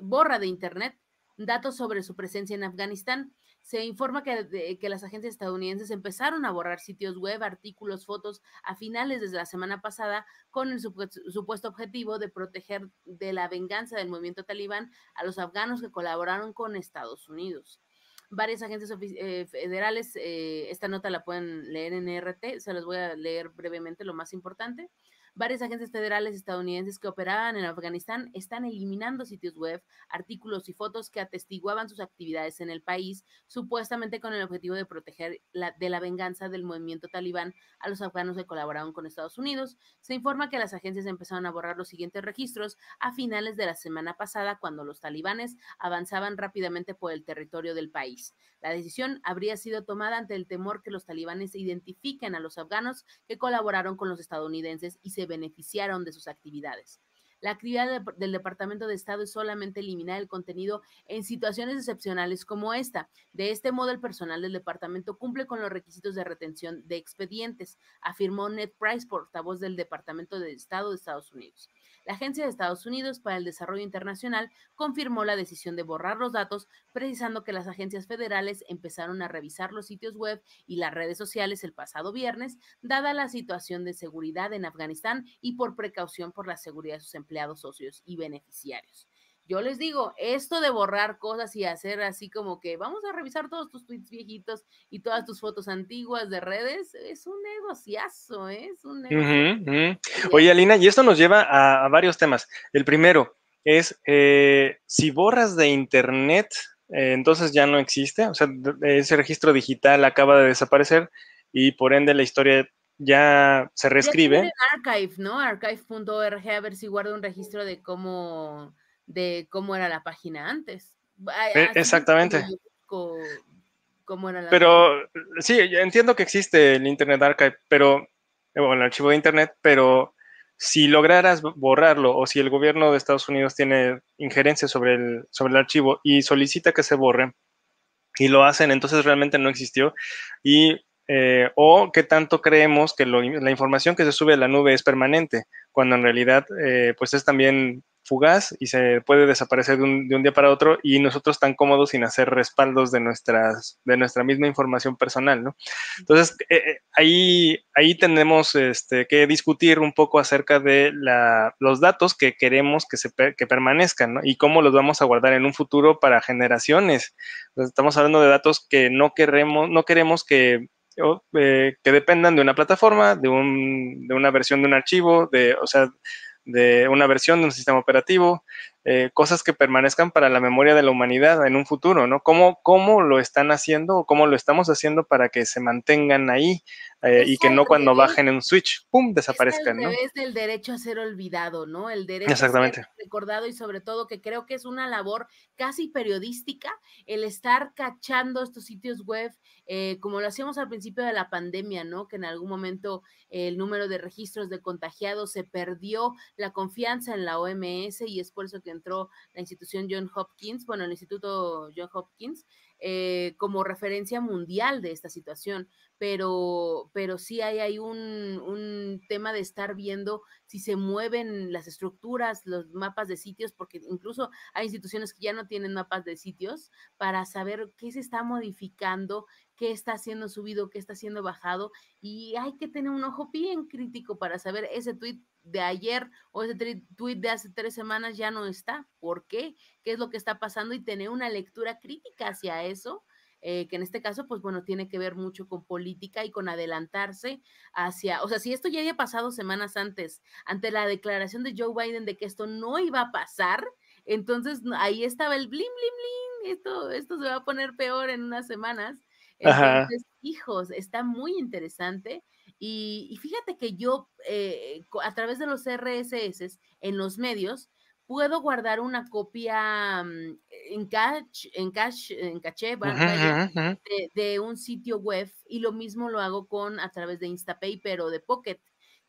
borra de internet datos sobre su presencia en Afganistán. Se informa que, de, que las agencias estadounidenses empezaron a borrar sitios web, artículos, fotos a finales desde la semana pasada con el supuesto, supuesto objetivo de proteger de la venganza del movimiento talibán a los afganos que colaboraron con Estados Unidos. Varias agencias eh, federales, eh, esta nota la pueden leer en R T, se los voy a leer brevemente lo más importante. Varias agencias federales estadounidenses que operaban en Afganistán están eliminando sitios web, artículos y fotos que atestiguaban sus actividades en el país, supuestamente con el objetivo de proteger la, de la venganza del movimiento talibán a los afganos que colaboraron con Estados Unidos. Se informa que las agencias empezaron a borrar los siguientes registros a finales de la semana pasada, cuando los talibanes avanzaban rápidamente por el territorio del país. La decisión habría sido tomada ante el temor que los talibanes identifiquen a los afganos que colaboraron con los estadounidenses y se beneficiaron de sus actividades. La actividad de, del Departamento de Estado es solamente eliminar el contenido en situaciones excepcionales como esta. De este modo, el personal del departamento cumple con los requisitos de retención de expedientes, afirmó Ned Price, portavoz del Departamento de Estado de Estados Unidos. La Agencia de Estados Unidos para el Desarrollo Internacional confirmó la decisión de borrar los datos, precisando que las agencias federales empezaron a revisar los sitios web y las redes sociales el pasado viernes, dada la situación de seguridad en Afganistán y por precaución por la seguridad de sus empleados, socios y beneficiarios. Yo les digo, esto de borrar cosas y hacer así como que vamos a revisar todos tus tweets viejitos y todas tus fotos antiguas de redes, es un negociazo, ¿eh? Es un negociazo. Uh-huh, uh-huh. Sí. Oye, Alina, y esto nos lleva a, a varios temas. El primero es, eh, si borras de internet, eh, entonces ya no existe, o sea, ese registro digital acaba de desaparecer y por ende la historia ya se reescribe. Ya en Archive, ¿no? archive punto org, a ver si guarda un registro de cómo... de cómo era la página antes. Así exactamente. Cómo, cómo era la pero, página. Sí, entiendo que existe el Internet Archive, pero, bueno, el archivo de Internet, pero si lograras borrarlo o si el gobierno de Estados Unidos tiene injerencia sobre el, sobre el archivo y solicita que se borre y lo hacen, entonces realmente no existió. Y Eh, o qué tanto creemos que lo, la información que se sube a la nube es permanente, cuando en realidad eh, pues es también fugaz y se puede desaparecer de un, de un día para otro y nosotros tan cómodos sin hacer respaldos de, nuestras, de nuestra misma información personal, ¿no? Entonces, eh, ahí, ahí tenemos este, que discutir un poco acerca de la, los datos que queremos que, se, que permanezcan, ¿no? Y cómo los vamos a guardar en un futuro para generaciones. Entonces, estamos hablando de datos que no queremos, no queremos que O, eh, que dependan de una plataforma, de, un, de una versión de un archivo, de, o sea, de una versión de un sistema operativo, eh, cosas que permanezcan para la memoria de la humanidad en un futuro, ¿no? ¿Cómo, cómo lo están haciendo o cómo lo estamos haciendo para que se mantengan ahí eh, y que no cuando bajen en un switch, ¡pum!, desaparezcan, ¿no? Es el derecho a ser olvidado, ¿no? El derecho a ser recordado y sobre todo que creo que es una labor casi periodística el estar cachando estos sitios web eh, como lo hacíamos al principio de la pandemia, ¿no? Que en algún momento el número de registros de contagiados se perdió la confianza en la O M S y es por eso que entró la institución John Hopkins, bueno, el Instituto John Hopkins, eh, como referencia mundial de esta situación, pero, pero sí hay, hay un, un tema de estar viendo si se mueven las estructuras, los mapas de sitios, porque incluso hay instituciones que ya no tienen mapas de sitios para saber qué se está modificando, qué está siendo subido, qué está siendo bajado, y hay que tener un ojo bien crítico para saber ese tweet de ayer o ese tuit de hace tres semanas ya no está. ¿Por qué? ¿Qué es lo que está pasando? Y tener una lectura crítica hacia eso, eh, que en este caso, pues bueno, tiene que ver mucho con política y con adelantarse hacia, o sea, si esto ya había pasado semanas antes, ante la declaración de Joe Biden de que esto no iba a pasar, entonces ahí estaba el blim, blim, blim, esto, esto se va a poner peor en unas semanas. Entonces, ajá, hijos, está muy interesante. Y, y fíjate que yo, eh, a través de los R S S en los medios, puedo guardar una copia um, en, cache, en, cache, en caché, bueno, ajá, ajá, de, de un sitio web, y lo mismo lo hago con a través de Instapaper o de Pocket,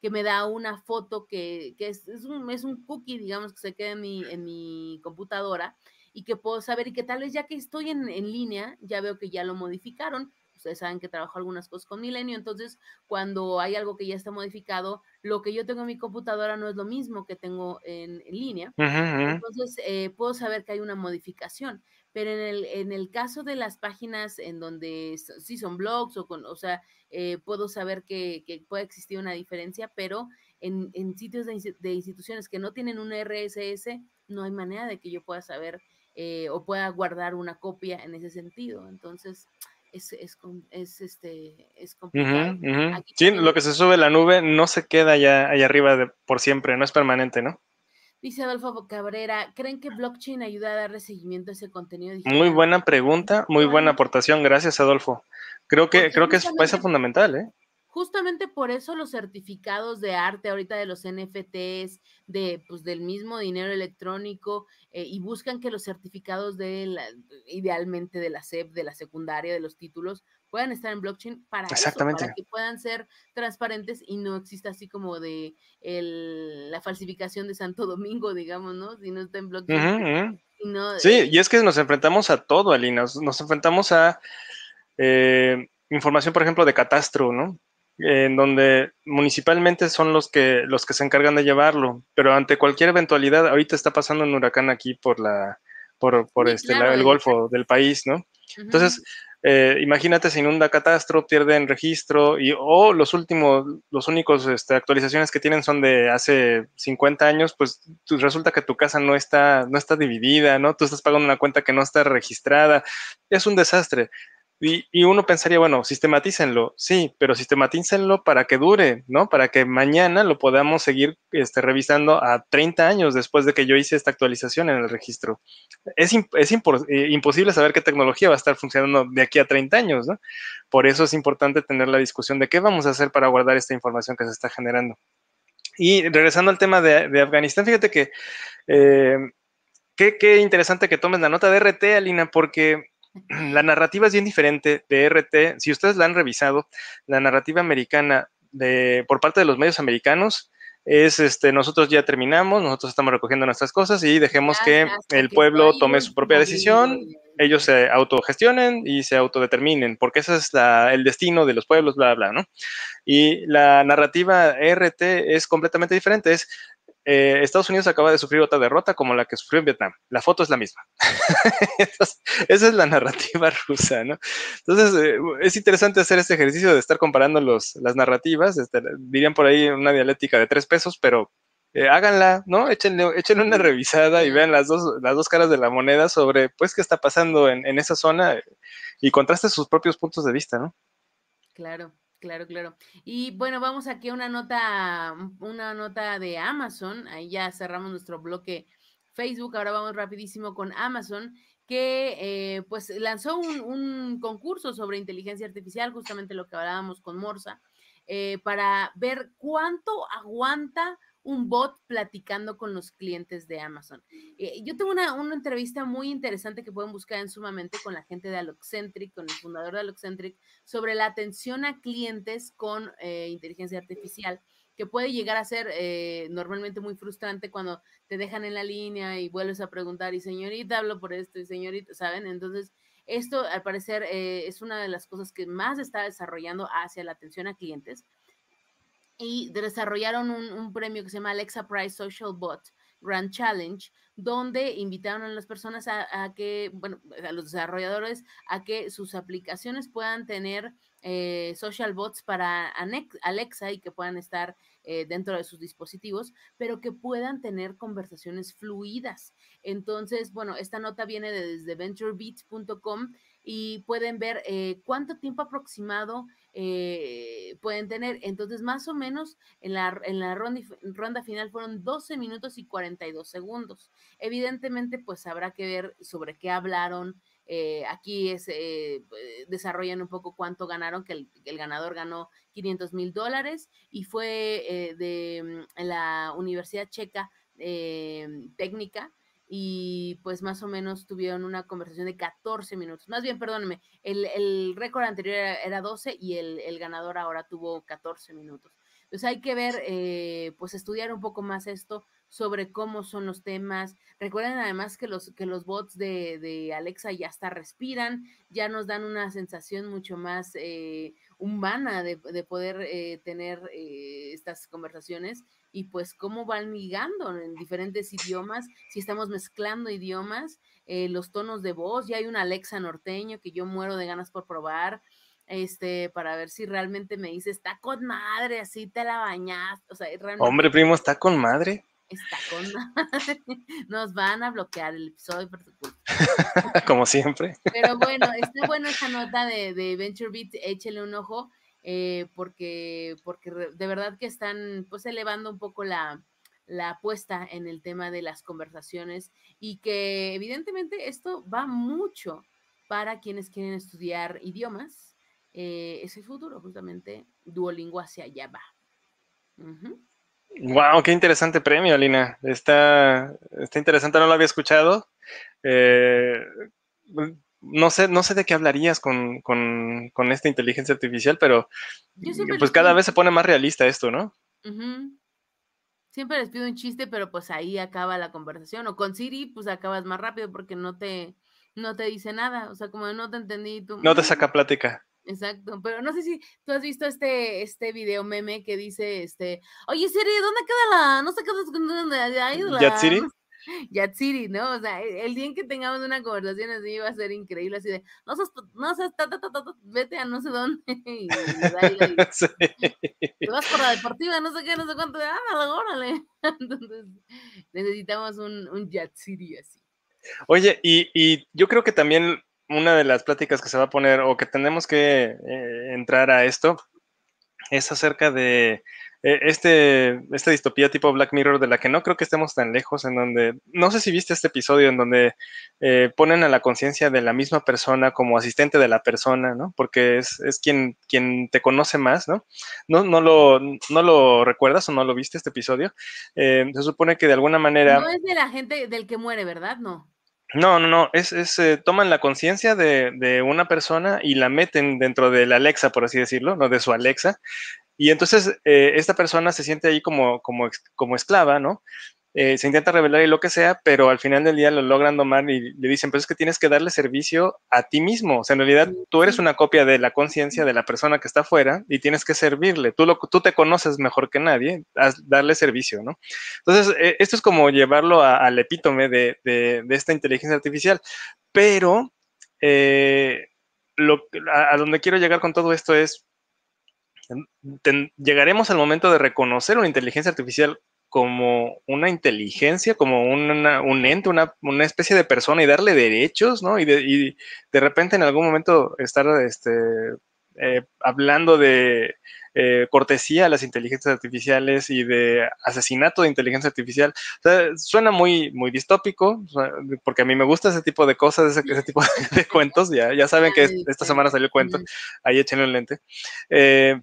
que me da una foto que, que es, es, un, es un cookie, digamos, que se queda en mi, en mi computadora, y que puedo saber, y que tal vez ya que estoy en, en línea, ya veo que ya lo modificaron. Ustedes saben que trabajo algunas cosas con Milenio, entonces cuando hay algo que ya está modificado, lo que yo tengo en mi computadora no es lo mismo que tengo en, en línea. Ajá, ajá. Entonces eh, puedo saber que hay una modificación, pero en el, en el caso de las páginas en donde sí si son blogs, o, con, o sea, eh, puedo saber que, que puede existir una diferencia, pero en, en sitios de, de instituciones que no tienen un R S S, no hay manera de que yo pueda saber eh, o pueda guardar una copia en ese sentido. Entonces es, es, es, este, es complicado. Uh-huh, uh-huh. Sí, también lo que se sube a la nube no se queda allá, allá arriba de, por siempre, no es permanente, ¿no? Dice Adolfo Cabrera, ¿creen que blockchain ayuda a darle seguimiento a ese contenido digital? Muy buena pregunta, muy buena aportación, gracias Adolfo. Creo que, creo que es pieza fundamental, ¿eh? Justamente por eso los certificados de arte ahorita de los N F Ts, de, pues, del mismo dinero electrónico, eh, y buscan que los certificados de la, idealmente de la S E P, de la secundaria, de los títulos, puedan estar en blockchain para, exactamente, eso, para que puedan ser transparentes y no exista así como de el, la falsificación de Santo Domingo, digamos, ¿no? Si no está en blockchain. Uh-huh, uh-huh. Si no, sí, eh, y es que nos enfrentamos a todo, Alina, nos, nos enfrentamos a eh, información, por ejemplo, de catastro, ¿no? En donde municipalmente son los que los que se encargan de llevarlo, pero ante cualquier eventualidad, ahorita está pasando un huracán aquí por la por, por sí, este, claro, la, el golfo del país, ¿no? Uh-huh. Entonces, Eh, imagínate, se inunda catastro, pierden registro y o oh, los últimos, los únicos este, actualizaciones que tienen son de hace cincuenta años, pues tú, resulta que tu casa no está, no está dividida, ¿no? Tú estás pagando una cuenta que no está registrada. Es un desastre. Y, y uno pensaría, bueno, sistematícenlo, sí, pero sistematícenlo para que dure, ¿no? Para que mañana lo podamos seguir este, revisando a treinta años después de que yo hice esta actualización en el registro. Es, imp es impos eh, imposible saber qué tecnología va a estar funcionando de aquí a treinta años, ¿no? Por eso es importante tener la discusión de qué vamos a hacer para guardar esta información que se está generando. Y regresando al tema de, de Afganistán, fíjate que eh, qué, qué interesante que tomes la nota de R T, Alina, porque la narrativa es bien diferente de R T. Si ustedes la han revisado, la narrativa americana de, por parte de los medios americanos es, este, nosotros ya terminamos, nosotros estamos recogiendo nuestras cosas y dejemos ah, que el que pueblo ir, tome su propia decisión, ir. ellos se autogestionen y se autodeterminen, porque ese es la, el destino de los pueblos, bla, bla, ¿no? Y la narrativa R T es completamente diferente, es... Eh, Estados Unidos acaba de sufrir otra derrota como la que sufrió en Vietnam. La foto es la misma. Entonces, esa es la narrativa rusa, ¿no? Entonces, eh, es interesante hacer este ejercicio de estar comparando los, las narrativas. Este, dirían por ahí una dialéctica de tres pesos, pero eh, háganla, ¿no? Échenle, échenle una revisada y vean las dos, las dos caras de la moneda sobre, pues, qué está pasando en, en esa zona y contraste sus propios puntos de vista, ¿no? Claro. Claro, claro. Y bueno, vamos aquí a una nota, una nota de Amazon. Ahí ya cerramos nuestro bloque Facebook. Ahora vamos rapidísimo con Amazon, que eh, pues lanzó un, un concurso sobre inteligencia artificial, justamente lo que hablábamos con Morsa, eh, para ver cuánto aguanta un bot platicando con los clientes de Amazon. Eh, yo tengo una, una entrevista muy interesante que pueden buscar en Sumamente con la gente de Aluxentric, con el fundador de Aluxentric, sobre la atención a clientes con eh, inteligencia artificial, que puede llegar a ser eh, normalmente muy frustrante cuando te dejan en la línea y vuelves a preguntar, y señorita, hablo por esto, y señorita, ¿saben? Entonces, esto al parecer eh, es una de las cosas que más está desarrollando hacia la atención a clientes. Y desarrollaron un, un premio que se llama Alexa Prize Social Bot Grand Challenge, donde invitaron a las personas a, a que, bueno, a los desarrolladores a que sus aplicaciones puedan tener eh, social bots para Alexa y que puedan estar eh, dentro de sus dispositivos, pero que puedan tener conversaciones fluidas. Entonces, bueno, esta nota viene de, desde venture beat punto com y pueden ver eh, cuánto tiempo aproximado Eh, pueden tener. Entonces, más o menos en la, en la ronda, ronda final fueron doce minutos y cuarenta y dos segundos. Evidentemente, pues habrá que ver sobre qué hablaron. Eh, aquí es, eh, desarrollan un poco cuánto ganaron, que el, el ganador ganó quinientos mil dólares y fue eh, de la Universidad Checa eh, Técnica. Y pues más o menos tuvieron una conversación de catorce minutos. Más bien, perdónenme, el, el récord anterior era, era doce y el, el ganador ahora tuvo catorce minutos. Entonces hay que ver, eh, pues estudiar un poco más esto sobre cómo son los temas. Recuerden además que los, que los bots de, de Alexa ya hasta respiran, ya nos dan una sensación mucho más eh, humana de, de poder eh, tener eh, estas conversaciones. Y pues cómo van ligando en diferentes idiomas, si estamos mezclando idiomas, eh, los tonos de voz. Ya hay un Alexa norteño que yo muero de ganas por probar, este, para ver si realmente me dice, está con madre, así te la bañaste. O sea, realmente, hombre, primo, está con madre. Está con madre. Nos van a bloquear el episodio por tu culpa. Como siempre. Pero bueno, está buena esa nota de, de Venture Beat, échale un ojo. Eh, porque, porque de verdad que están pues elevando un poco la, la apuesta en el tema de las conversaciones y que evidentemente esto va mucho para quienes quieren estudiar idiomas. Eh, es el futuro, justamente, Duolingo hacia allá va. Uh-huh. Wow, qué interesante premio, Alina. Está, está interesante, no lo había escuchado. Eh, No sé, no sé de qué hablarías con, con, con esta inteligencia artificial, pero pues cada vez se pone más realista esto, ¿no? Uh-huh. Siempre les pido un chiste, pero pues ahí acaba la conversación. O con Siri, pues acabas más rápido porque no te, no te dice nada. O sea, como no te entendí. Tú, no te saca plática. Exacto, pero no sé si tú has visto este, este video meme que dice, este, oye Siri, ¿dónde queda la? No sé qué. ¿Yatsiri? Yatsiri, ¿no? O sea, el día en que tengamos una conversación así va a ser increíble, así de, no seas, no seas, ta, ta, ta, ta, ta, vete a no sé dónde, y dale, sí. Te vas por la deportiva, no sé qué, no sé cuánto, de, ah, órale. Entonces, necesitamos un, un Yatsiri así. Oye, y, y yo creo que también una de las pláticas que se va a poner, o que tenemos que eh, entrar a esto, es acerca de eh, este, esta distopía tipo Black Mirror, de la que no creo que estemos tan lejos, en donde, no sé si viste este episodio, en donde eh, ponen a la conciencia de la misma persona como asistente de la persona, ¿no? Porque es, es quien, quien te conoce más, ¿no? ¿No, no, lo, no lo recuerdas o no lo viste este episodio? Eh, se supone que de alguna manera... No es de la gente del que muere, ¿verdad? No. No, no, no, es, es eh, toman la conciencia de, de una persona y la meten dentro de la Alexa, por así decirlo, ¿no? De su Alexa, y entonces eh, esta persona se siente ahí como, como, como esclava, ¿no? Eh, se intenta rebelar y lo que sea, pero al final del día lo logran domar y le dicen, pues es que tienes que darle servicio a ti mismo. O sea, en realidad tú eres una copia de la conciencia de la persona que está afuera y tienes que servirle. Tú, lo, tú te conoces mejor que nadie, a darle servicio, ¿no? Entonces, eh, esto es como llevarlo a, al epítome de, de, de esta inteligencia artificial. Pero eh, lo, a, a donde quiero llegar con todo esto es, ten, llegaremos al momento de reconocer una inteligencia artificial como una inteligencia, como una, un ente, una, una especie de persona, y darle derechos, ¿no? Y de, y de repente en algún momento estar este, eh, hablando de eh, cortesía a las inteligencias artificiales y de asesinato de inteligencia artificial. O sea, suena muy, muy distópico, porque a mí me gusta ese tipo de cosas, ese, ese tipo de, de cuentos. Ya, ya saben que esta semana salió el cuento, ahí échenle un lente. Eh,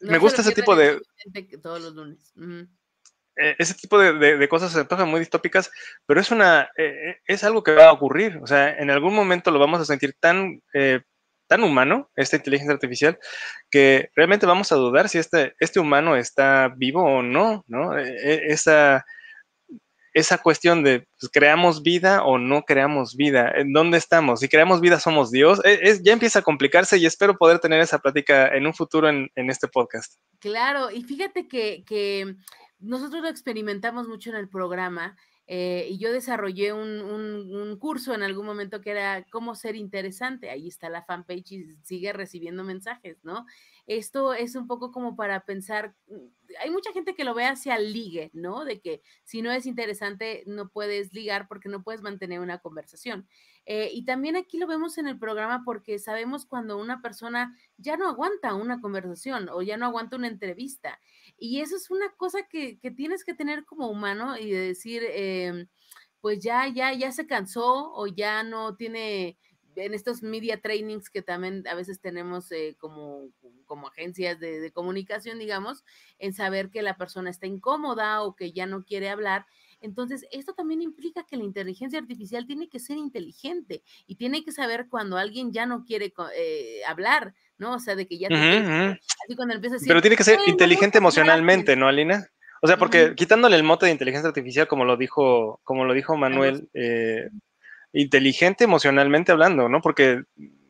no me gusta ese tipo de... Todos los lunes. Uh-huh. Ese tipo de, de, de cosas se antojan muy distópicas, pero es una eh, es algo que va a ocurrir. O sea, en algún momento lo vamos a sentir tan, eh, tan humano, esta inteligencia artificial, que realmente vamos a dudar si este, este humano está vivo o no, ¿no? Eh, esa, esa cuestión de, pues, ¿creamos vida o no creamos vida? ¿En dónde estamos? Si creamos vida, ¿somos Dios? Eh, es, ya empieza a complicarse, y espero poder tener esa plática en un futuro en, en este podcast. Claro, y fíjate que... que... nosotros lo experimentamos mucho en el programa, eh, y yo desarrollé un, un, un curso en algún momento que era cómo ser interesante. Ahí está la fanpage y sigue recibiendo mensajes, ¿no? Esto es un poco como para pensar, hay mucha gente que lo ve hacia el ligue, ¿no? De que si no es interesante no puedes ligar porque no puedes mantener una conversación. Eh, y también aquí lo vemos en el programa porque sabemos cuando una persona ya no aguanta una conversación o ya no aguanta una entrevista. Y eso es una cosa que, que tienes que tener como humano y de decir, eh, pues ya, ya, ya se cansó o ya no tiene... En estos media trainings que también a veces tenemos eh, como, como agencias de, de comunicación, digamos, en saber que la persona está incómoda o que ya no quiere hablar. Entonces, esto también implica que la inteligencia artificial tiene que ser inteligente y tiene que saber cuando alguien ya no quiere eh, hablar, ¿no? O sea, de que ya... Uh-huh, te... uh-huh. Así cuando empieza a decir, pero tiene que ser eh, inteligente no emocionalmente, ¿no, Alina? O sea, porque uh-huh. quitándole el mote de inteligencia artificial, como lo dijo, como lo dijo Manuel... Eh, inteligente emocionalmente hablando, ¿no? Porque en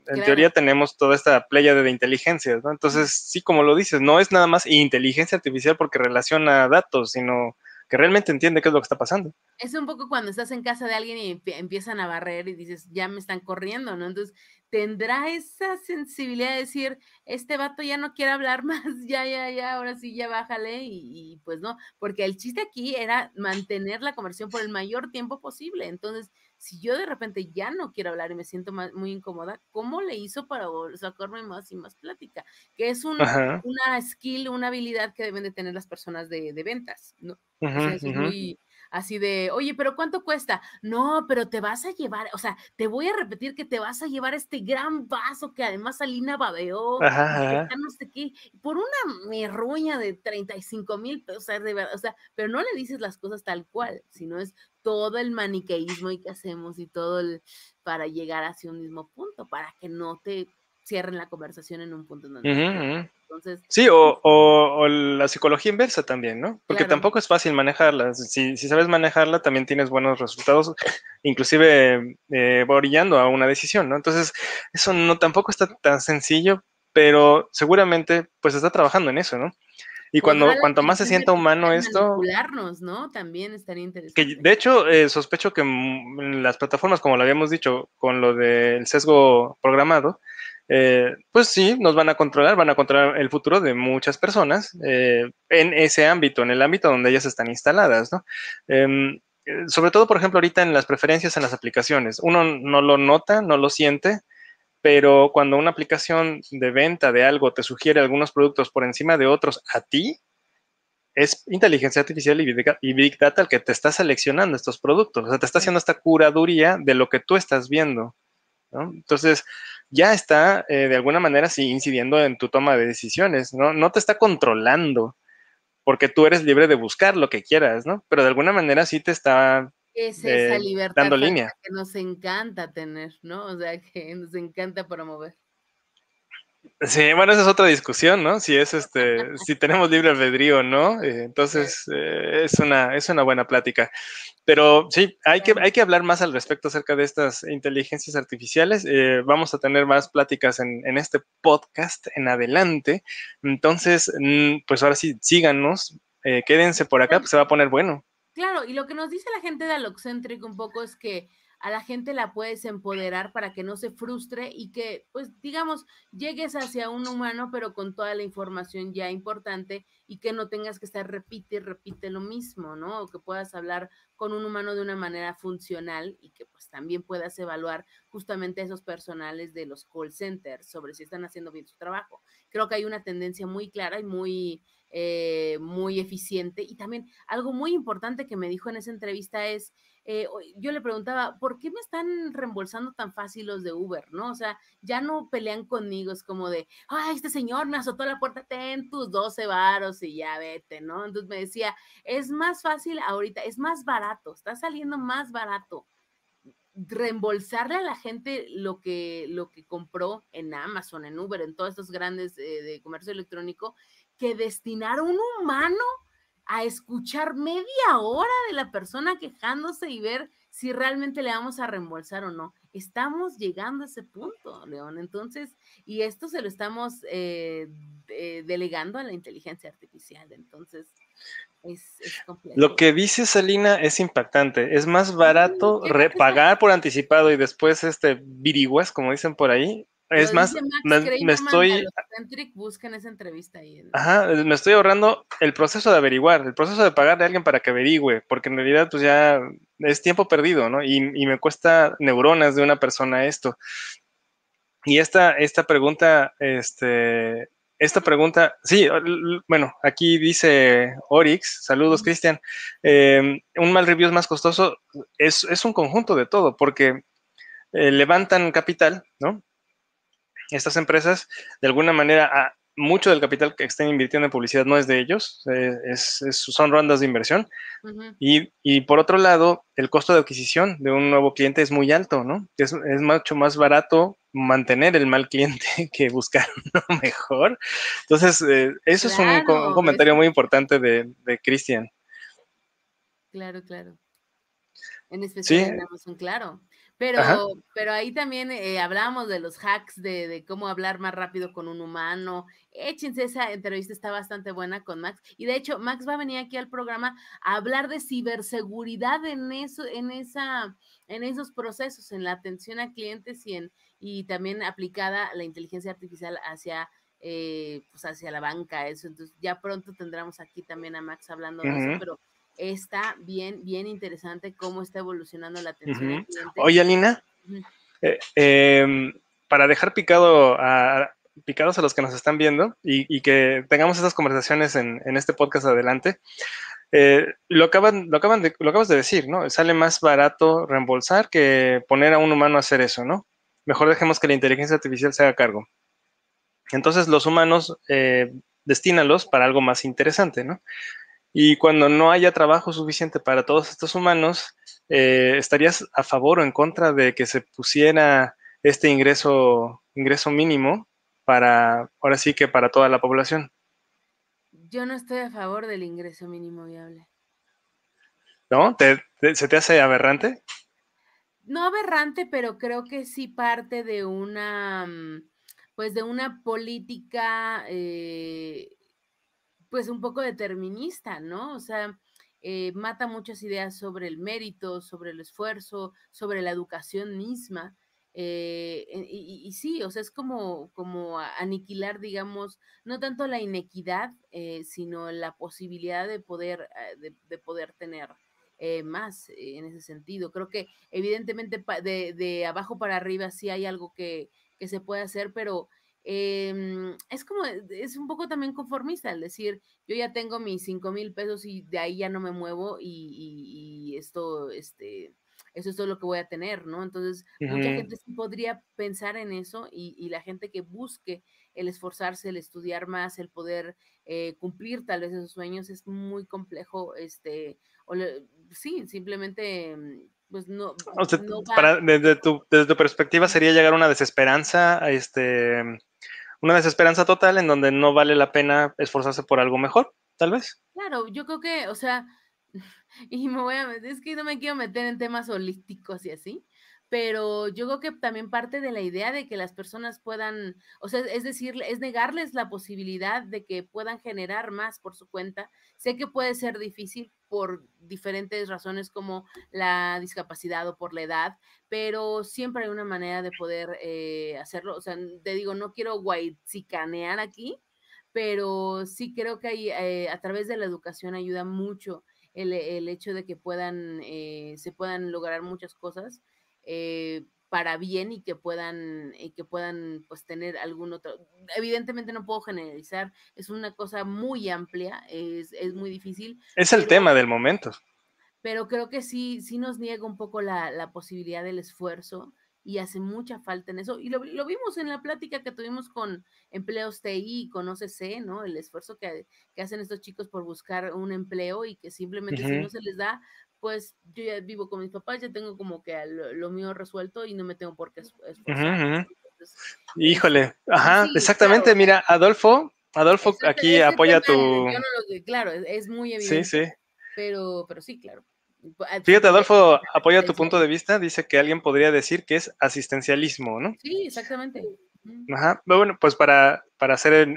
claro. teoría tenemos toda esta pléyade de inteligencias, ¿no? Entonces, sí, como lo dices, no es nada más inteligencia artificial porque relaciona datos, sino que realmente entiende qué es lo que está pasando. Es un poco cuando estás en casa de alguien y empiezan a barrer y dices, ya me están corriendo, ¿no? Entonces, tendrá esa sensibilidad de decir, este vato ya no quiere hablar más, ya, ya, ya, ahora sí, ya bájale, y, y pues no, porque el chiste aquí era mantener la conversación por el mayor tiempo posible. Entonces, si yo de repente ya no quiero hablar y me siento más, muy incómoda, ¿cómo le hizo para sacarme más y más plática? Que es un, una skill, una habilidad que deben de tener las personas de, de ventas, ¿no? Ajá, o sea, es muy así de, oye, ¿pero cuánto cuesta? No, pero te vas a llevar, o sea, te voy a repetir que te vas a llevar este gran vaso que además Alina babeó, ajá, ajá. no sé qué, por una merruña de treinta y cinco mil pesos, o sea, de verdad, o sea, pero no le dices las cosas tal cual, sino es todo el maniqueísmo y qué hacemos y todo el, para llegar hacia un mismo punto, para que no te cierren la conversación en un punto. Donde uh-huh. Entonces, sí, o, o, o la psicología inversa también, ¿no? Porque claro. tampoco es fácil manejarla. Si, si sabes manejarla, también tienes buenos resultados, inclusive eh, orillando a una decisión, ¿no? Entonces, eso no tampoco está tan sencillo, pero seguramente pues está trabajando en eso, ¿no? Y cuando pues cuanto más se sienta humano esto... Manipularnos, ¿no? También estaría interesante. Que, de hecho, eh, sospecho que las plataformas, como lo habíamos dicho, con lo del sesgo programado, eh, pues sí, nos van a controlar, van a controlar el futuro de muchas personas eh, en ese ámbito, en el ámbito donde ellas están instaladas, ¿no? Eh, sobre todo, por ejemplo, ahorita en las preferencias en las aplicaciones. Uno no lo nota, no lo siente, pero cuando una aplicación de venta de algo te sugiere algunos productos por encima de otros a ti, es inteligencia artificial y Big Data el que te está seleccionando estos productos. O sea, te está haciendo esta curaduría de lo que tú estás viendo, ¿no? Entonces, ya está, eh, de alguna manera, sí, incidiendo en tu toma de decisiones, ¿no? No te está controlando, porque tú eres libre de buscar lo que quieras, ¿no? Pero de alguna manera sí te está... Es esa eh, libertad dando línea. Que nos encanta tener, ¿no? O sea, que nos encanta promover. Sí, bueno, esa es otra discusión, ¿no? Si es este, si tenemos libre albedrío o no, eh, entonces eh, es una, es una buena plática. Pero sí, hay que, hay que hablar más al respecto acerca de estas inteligencias artificiales. Eh, vamos a tener más pláticas en, en este podcast en adelante. Entonces, pues ahora sí, síganos, eh, quédense por acá, pues se va a poner bueno. Claro, y lo que nos dice la gente de Aluxentric un poco es que a la gente la puedes empoderar para que no se frustre y que, pues, digamos, llegues hacia un humano, pero con toda la información ya importante y que no tengas que estar repite y repite lo mismo, ¿no? O que puedas hablar con un humano de una manera funcional y que, pues, también puedas evaluar justamente esos personales de los call centers sobre si están haciendo bien su trabajo. Creo que hay una tendencia muy clara y muy... Eh, muy eficiente. Y también algo muy importante que me dijo en esa entrevista es, eh, yo le preguntaba, ¿por qué me están reembolsando tan fácil los de Uber, no? O sea, ya no pelean conmigo, es como de, ay, este señor me azotó la puerta, ten tus doce varos y ya vete, ¿no? Entonces me decía, es más fácil ahorita, es más barato, está saliendo más barato reembolsarle a la gente lo que, lo que compró en Amazon, en Uber, en todos estos grandes eh, de comercio electrónico, que destinar a un humano a escuchar media hora de la persona quejándose y ver si realmente le vamos a reembolsar o no. Estamos llegando a ese punto, León. Entonces, y esto se lo estamos eh, de, delegando a la inteligencia artificial. Entonces, es, es complejo. Lo que dices, Alina, es impactante. Es más barato sí, repagar por anticipado y después este viriguas, como dicen por ahí. Es lo más, me, me estoy... Busquen esa entrevista ahí. Ajá, me estoy ahorrando el proceso de averiguar, el proceso de pagarle a alguien para que averigüe, porque en realidad pues ya es tiempo perdido, ¿no? Y, y me cuesta neuronas de una persona esto. Y esta, esta pregunta, este, esta pregunta, sí, bueno, aquí dice Orix, saludos, uh-huh. Cristian, eh, un mal review es más costoso, es, es un conjunto de todo, porque eh, levantan capital, ¿no? Estas empresas, de alguna manera, mucho del capital que estén invirtiendo en publicidad no es de ellos, es, es, son rondas de inversión. Uh-huh. y, y por otro lado, el costo de adquisición de un nuevo cliente es muy alto, ¿no? Es, es mucho más barato mantener el mal cliente que buscar uno mejor. Entonces, eh, eso claro, es un, un comentario es... muy importante de, de Cristian. Claro, claro. En especial sí. En Amazon, claro. Pero, pero ahí también eh, hablamos de los hacks, de, de cómo hablar más rápido con un humano. Échense, esa entrevista está bastante buena con Max. Y de hecho, Max va a venir aquí al programa a hablar de ciberseguridad en, eso, en, esa, en esos procesos, en la atención a clientes y, en, y también aplicada la inteligencia artificial hacia, eh, pues hacia la banca. Eso. Entonces, ya pronto tendremos aquí también a Max hablando de uh-huh. eso, pero... Está bien, bien interesante cómo está evolucionando la atención uh-huh. al cliente. Oye, Alina, uh-huh. eh, eh, para dejar picado a, picados a los que nos están viendo y, y que tengamos estas conversaciones en, en este podcast adelante, eh, lo, acaban, lo, acaban de, lo acabas de decir, ¿no? Sale más barato reembolsar que poner a un humano a hacer eso, ¿no? Mejor dejemos que la inteligencia artificial se haga cargo. Entonces, los humanos, eh, destínalos para algo más interesante, ¿no? Y cuando no haya trabajo suficiente para todos estos humanos, eh, ¿estarías a favor o en contra de que se pusiera este ingreso, ingreso mínimo para, ahora sí que para toda la población? Yo no estoy a favor del ingreso mínimo viable. ¿No? ¿Te, te, ¿Se te hace aberrante? No aberrante, pero creo que sí parte de una, pues de una política... Eh, pues un poco determinista, ¿no? O sea, eh, mata muchas ideas sobre el mérito, sobre el esfuerzo, sobre la educación misma. Eh, y, y sí, o sea, es como, como aniquilar, digamos, no tanto la inequidad, eh, sino la posibilidad de poder, de, de poder tener eh, más eh, en ese sentido. Creo que evidentemente de, de abajo para arriba sí hay algo que, que se puede hacer, pero eh, es como, es un poco también conformista el decir, yo ya tengo mis cinco mil pesos y de ahí ya no me muevo y, y, y esto, este... eso es todo lo que voy a tener, ¿no? Entonces, uh-huh. mucha gente sí podría pensar en eso y, y la gente que busque el esforzarse, el estudiar más, el poder eh, cumplir tal vez esos sueños es muy complejo, este, o le, sí, simplemente, pues no, o sea, no va. Para, desde, tu, desde tu perspectiva sería llegar a una desesperanza, este, una desesperanza total en donde no vale la pena esforzarse por algo mejor, tal vez. Claro, yo creo que, o sea... Y me voy a meter, es que no me quiero meter en temas holísticos y así, pero yo creo que también parte de la idea de que las personas puedan, o sea, es decir, es negarles la posibilidad de que puedan generar más por su cuenta. Sé que puede ser difícil por diferentes razones como la discapacidad o por la edad, pero siempre hay una manera de poder eh, hacerlo. O sea, te digo, no quiero guaycicanear aquí, pero sí creo que hay, eh, a través de la educación ayuda mucho El, el hecho de que puedan, eh, se puedan lograr muchas cosas eh, para bien y que puedan, y que puedan pues tener algún otro. Evidentemente no puedo generalizar, es una cosa muy amplia, es, es muy difícil. Es el pero, tema del momento. Pero creo que sí, sí nos niega un poco la, la posibilidad del esfuerzo y hace mucha falta en eso. Y lo, lo vimos en la plática que tuvimos con Empleos T I, con O C C, ¿no? El esfuerzo que, que hacen estos chicos por buscar un empleo y que simplemente uh-huh. si no se les da, pues yo ya vivo con mis papás, ya tengo como que lo, lo mío resuelto y no me tengo por qué esforzar. Uh-huh. Entonces, híjole, ajá, sí, exactamente, claro. Mira, Adolfo, Adolfo Exacto, aquí apoya tu... Yo no lo, claro, es, es muy evidente. Sí, sí. Pero, pero sí, claro. Fíjate, Adolfo, apoya tu punto de vista, dice que alguien podría decir que es asistencialismo, ¿no? Sí, exactamente. Ajá, bueno, pues para, para hacer el,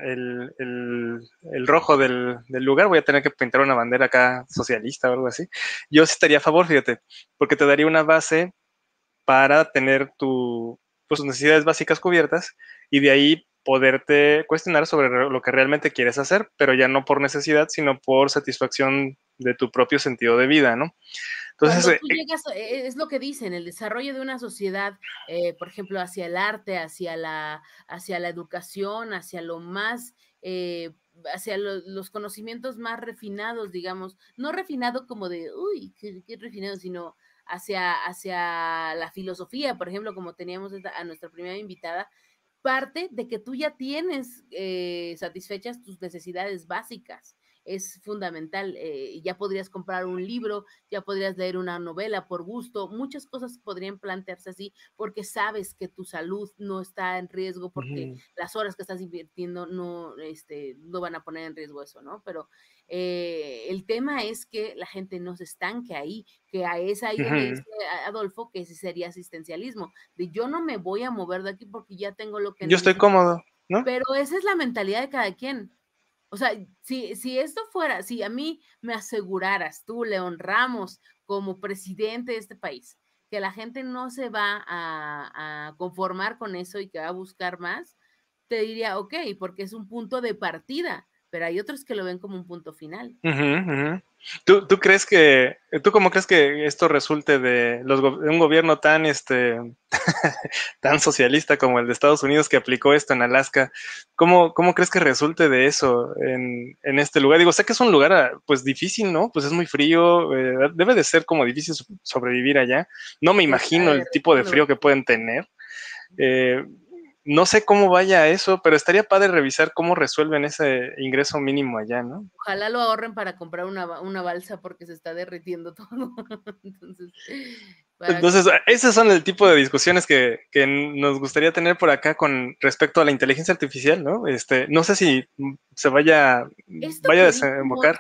el, el rojo del, del lugar voy a tener que pintar una bandera acá socialista o algo así. Yo sí estaría a favor, fíjate, porque te daría una base para tener tu, pues, tus necesidades básicas cubiertas y de ahí poderte cuestionar sobre lo que realmente quieres hacer, pero ya no por necesidad, sino por satisfacción de tu propio sentido de vida, ¿no? Entonces, tú llegas, es lo que dicen, el desarrollo de una sociedad, eh, por ejemplo, hacia el arte, hacia la, hacia la educación, hacia lo más, eh, hacia lo, los conocimientos más refinados, digamos, no refinado como de, uy, qué, qué refinado, sino hacia, hacia la filosofía, por ejemplo, como teníamos a nuestra primera invitada, parte de que tú ya tienes eh, satisfechas tus necesidades básicas. Es fundamental, eh, ya podrías comprar un libro, ya podrías leer una novela por gusto, muchas cosas podrían plantearse así porque sabes que tu salud no está en riesgo porque uh-huh. las horas que estás invirtiendo no, este, no van a poner en riesgo eso, ¿no? Pero eh, el tema es que la gente no se estanque ahí, que a esa ahí uh-huh. dice Adolfo que ese sería asistencialismo, de yo no me voy a mover de aquí porque ya tengo lo que... Yo necesito. Estoy cómodo, ¿no? Pero esa es la mentalidad de cada quien. O sea, si, si esto fuera, si a mí me aseguraras tú, León Ramos, como presidente de este país, que la gente no se va a, a conformar con eso y que va a buscar más, te diría, ok, porque es un punto de partida, pero hay otros que lo ven como un punto final. Uh-huh, uh-huh. ¿Tú, tú crees que, tú cómo crees que esto resulte de, los, de un gobierno tan, este, tan socialista como el de Estados Unidos que aplicó esto en Alaska? ¿Cómo, cómo crees que resulte de eso en, en este lugar? Digo, sé que es un lugar, pues, difícil, ¿no? Pues es muy frío, eh, debe de ser como difícil sobrevivir allá. No me imagino el tipo de frío que pueden tener. Eh, No sé cómo vaya eso, pero estaría padre revisar cómo resuelven ese ingreso mínimo allá, ¿no? Ojalá lo ahorren para comprar una, una balsa porque se está derritiendo todo. Entonces, para... Entonces, esos son el tipo de discusiones que, que nos gustaría tener por acá con respecto a la inteligencia artificial, ¿no? Este, no sé si se vaya, vaya a desembocar.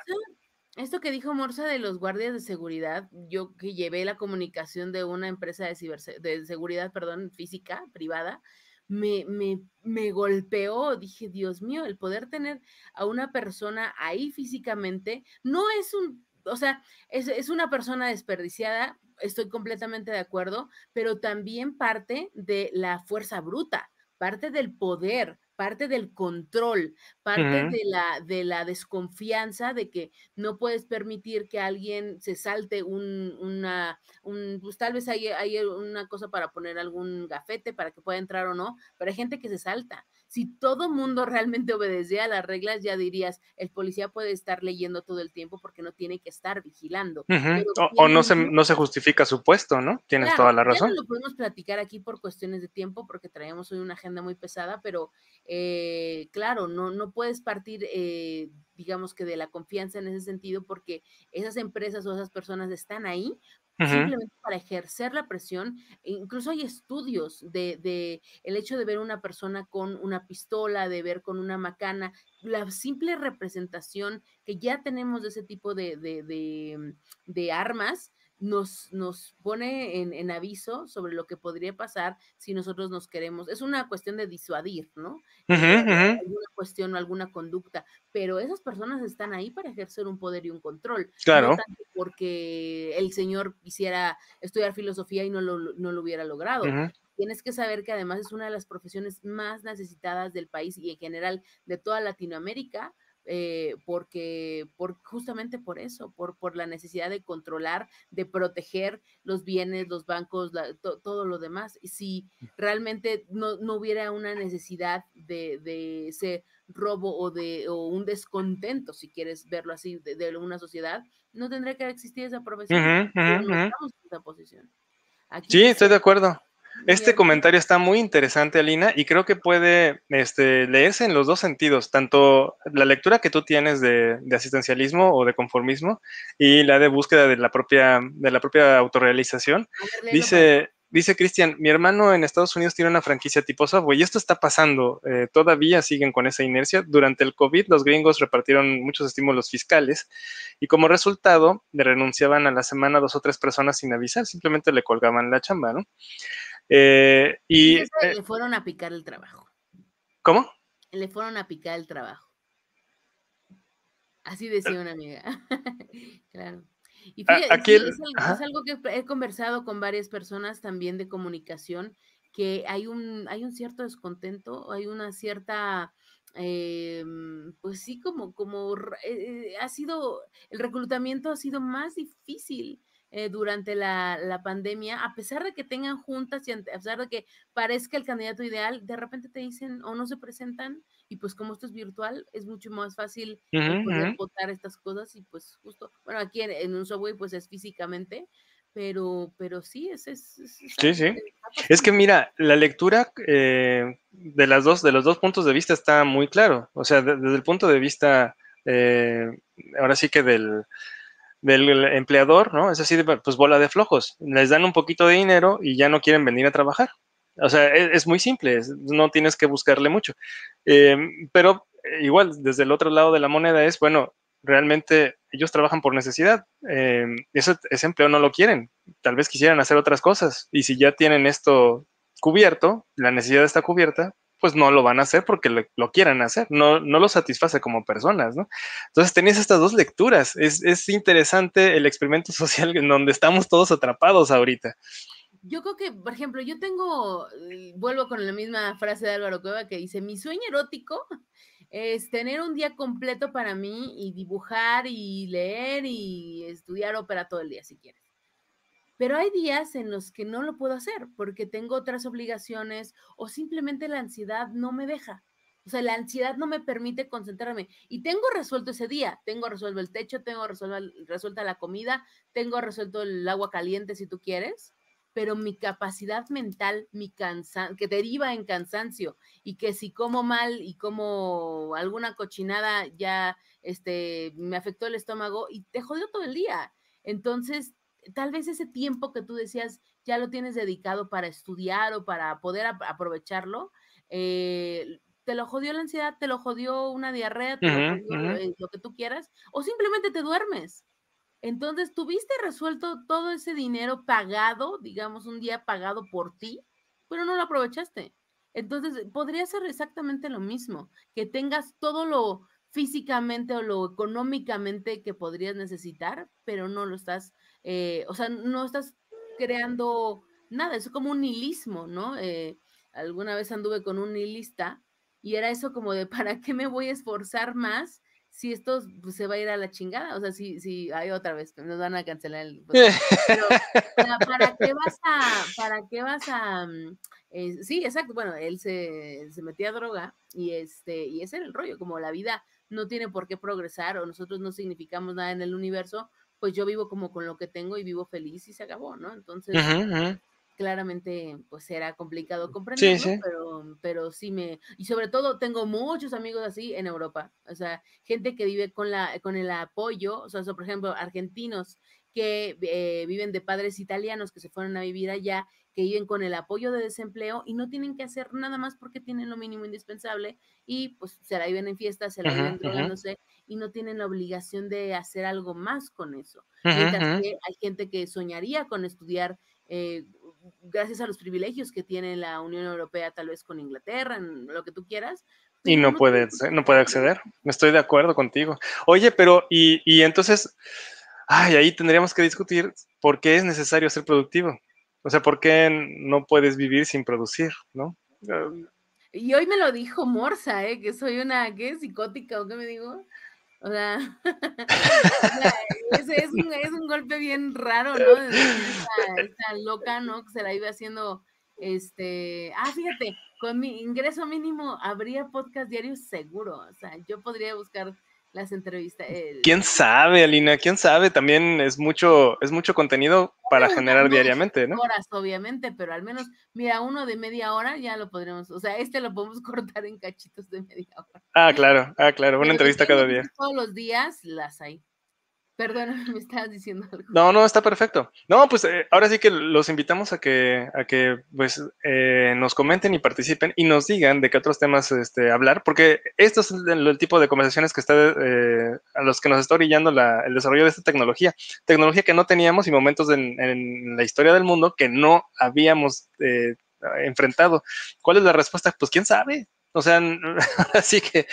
Esto que dijo Morza de los guardias de seguridad, yo que llevé la comunicación de una empresa de, ciberse- de seguridad, perdón, física, privada, me, me, me golpeó. Dije, Dios mío, el poder tener a una persona ahí físicamente no es un, o sea, es, es una persona desperdiciada, estoy completamente de acuerdo, pero también parte de la fuerza bruta, parte del poder, parte del control, parte uh-huh. de la de la desconfianza de que no puedes permitir que alguien se salte un, una, un, pues tal vez hay, hay una cosa para poner algún gafete para que pueda entrar o no, pero hay gente que se salta. Si todo mundo realmente obedecía a las reglas, ya dirías, el policía puede estar leyendo todo el tiempo porque no tiene que estar vigilando. Uh-huh. O, o no, se, no se justifica su puesto, ¿no? Tienes claro, toda la razón. No lo podemos platicar aquí por cuestiones de tiempo porque traemos hoy una agenda muy pesada, pero eh, claro, no, no puedes partir, eh, digamos que de la confianza en ese sentido porque esas empresas o esas personas están ahí simplemente uh-huh. para ejercer la presión. Incluso hay estudios de, de el hecho de ver una persona con una pistola, de ver con una macana, la simple representación que ya tenemos de ese tipo de, de, de, de armas nos, nos pone en, en aviso sobre lo que podría pasar si nosotros nos queremos. Es una cuestión de disuadir, ¿no? Uh-huh, uh-huh. Alguna cuestión o alguna conducta, pero esas personas están ahí para ejercer un poder y un control. Claro. No tanto porque el señor quisiera estudiar filosofía y no lo, no lo hubiera logrado. Uh-huh. Tienes que saber que además es una de las profesiones más necesitadas del país y en general de toda Latinoamérica. Eh, porque por, justamente por eso, por, por la necesidad de controlar, de proteger los bienes, los bancos, la, to, todo lo demás. Y si realmente no, no hubiera una necesidad de, de ese robo o de o un descontento, si quieres verlo así, de, de una sociedad, no tendría que existir esa profesión. Uh-huh, uh-huh, no estamos en esa posición. Aquí sí, estoy de acuerdo. Este comentario está muy interesante, Alina, y creo que puede este, leerse en los dos sentidos, tanto la lectura que tú tienes de, de asistencialismo o de conformismo y la de búsqueda de la propia, de la propia autorrealización. Dice... Dice Cristian, mi hermano en Estados Unidos tiene una franquicia tipo software y esto está pasando. Eh, todavía siguen con esa inercia. Durante el COVID, los gringos repartieron muchos estímulos fiscales y como resultado le renunciaban a la semana dos o tres personas sin avisar. Simplemente le colgaban la chamba, ¿no? Eh, y, y eso le fueron a picar el trabajo. ¿Cómo? Le fueron a picar el trabajo. Así decía una amiga. Claro. Y fíjate, Aquí el, es, algo, es algo que he conversado con varias personas también de comunicación, que hay un, hay un cierto descontento, hay una cierta, eh, pues sí, como, como eh, ha sido, el reclutamiento ha sido más difícil eh, durante la, la pandemia, a pesar de que tengan juntas y a pesar de que parezca el candidato ideal, de repente te dicen o no se presentan. Y pues como esto es virtual, es mucho más fácil uh-huh, poder uh-huh. votar estas cosas y pues justo, bueno, aquí en, en un subway pues es físicamente, pero, pero sí, es... es, es sí, sí. Es que mira, la lectura eh, de, las dos, de los dos puntos de vista está muy claro. O sea, de, desde el punto de vista, eh, ahora sí que del... del empleador, ¿no? Es así, de, pues bola de flojos. Les dan un poquito de dinero y ya no quieren venir a trabajar. O sea, es, es muy simple, es, no tienes que buscarle mucho. Eh, pero eh, igual, desde el otro lado de la moneda es, bueno, realmente ellos trabajan por necesidad. Eh, ese, ese empleo no lo quieren. Tal vez quisieran hacer otras cosas. Y si ya tienen esto cubierto, la necesidad está cubierta, pues no lo van a hacer porque lo, lo quieran hacer. No, no lo satisface como personas, ¿no? Entonces, tenías estas dos lecturas. Es, es interesante el experimento social en donde estamos todos atrapados ahorita. Yo creo que, por ejemplo, yo tengo, vuelvo con la misma frase de Álvaro Cueva que dice, mi sueño erótico es tener un día completo para mí y dibujar y leer y estudiar ópera todo el día si quieres. Pero hay días en los que no lo puedo hacer porque tengo otras obligaciones o simplemente la ansiedad no me deja. O sea, la ansiedad no me permite concentrarme. Y tengo resuelto ese día. Tengo resuelto el techo, tengo resuelta la comida, tengo resuelto el agua caliente si tú quieres. Pero mi capacidad mental, mi cansan- que deriva en cansancio y que si como mal y como alguna cochinada ya este, me afectó el estómago y te jodió todo el día. Entonces, tal vez ese tiempo que tú decías ya lo tienes dedicado para estudiar o para poder ap- aprovecharlo, eh, te lo jodió la ansiedad, te lo jodió una diarrea, te uh-huh, lo jodió uh-huh. eh, lo que tú quieras, o simplemente te duermes. Entonces, tuviste resuelto todo ese dinero pagado, digamos, un día pagado por ti, pero no lo aprovechaste. Entonces, podría ser exactamente lo mismo, que tengas todo lo físicamente o lo económicamente que podrías necesitar, pero no lo estás, eh, o sea, no estás creando nada. Es como un nihilismo, ¿no? Eh, alguna vez anduve con un nihilista y era eso como de, ¿para qué me voy a esforzar más si esto pues, se va a ir a la chingada? O sea, si, si hay otra vez, nos van a cancelar el... Pues, pero, ¿para, ¿para qué vas a... ¿Para qué vas a... Eh, sí, exacto. Bueno, él se, se metía a droga y, este, y ese era el rollo, como la vida no tiene por qué progresar o nosotros no significamos nada en el universo, pues yo vivo como con lo que tengo y vivo feliz y se acabó, ¿no? Entonces, ajá, ajá. Claramente, pues era complicado comprenderlo, sí, sí. Pero, pero sí me... Y sobre todo tengo muchos amigos así en Europa, o sea, gente que vive con, la, con el apoyo, o sea, por ejemplo, argentinos que eh, viven de padres italianos que se fueron a vivir allá, que viven con el apoyo de desempleo y no tienen que hacer nada más porque tienen lo mínimo indispensable y pues se la viven en fiestas, se la viven uh-huh, drogándose uh-huh. y no tienen la obligación de hacer algo más con eso. Uh-huh, mientras uh-huh. que hay gente que soñaría con estudiar eh, gracias a los privilegios que tiene la Unión Europea, tal vez con Inglaterra, lo que tú quieras. Y no, no puede, no puede acceder. Estoy de acuerdo contigo. Oye, pero y, y entonces, ay, ahí tendríamos que discutir por qué es necesario ser productivo. O sea, ¿por qué no puedes vivir sin producir, no? Y hoy me lo dijo Morsa, ¿eh? Que soy una, ¿qué? ¿Psicótica o qué me digo? O sea, o sea es, es, un, es un golpe bien raro, ¿no? Esta, esta loca, ¿no? Que se la iba haciendo, este... Ah, fíjate, con mi ingreso mínimo habría podcast diario seguro. O sea, yo podría buscar... las entrevistas. El... ¿Quién sabe, Alina? ¿Quién sabe? También es mucho, es mucho contenido para bueno, generar diariamente, ¿no? Horas, obviamente, pero al menos, mira, uno de media hora ya lo podremos, o sea, este lo podemos cortar en cachitos de media hora. Ah, claro, ah, claro, una pero entrevista cada día. Todos los días las hay. Perdóname, me estabas diciendo algo. No, no, está perfecto. No, pues eh, ahora sí que los invitamos a que, a que pues, eh, nos comenten y participen y nos digan de qué otros temas este, hablar, porque esto es el, el tipo de conversaciones que está, eh, a los que nos está orillando la, el desarrollo de esta tecnología. Tecnología que no teníamos y momentos en, en la historia del mundo que no habíamos eh, enfrentado. ¿Cuál es la respuesta? Pues quién sabe. O sea, así que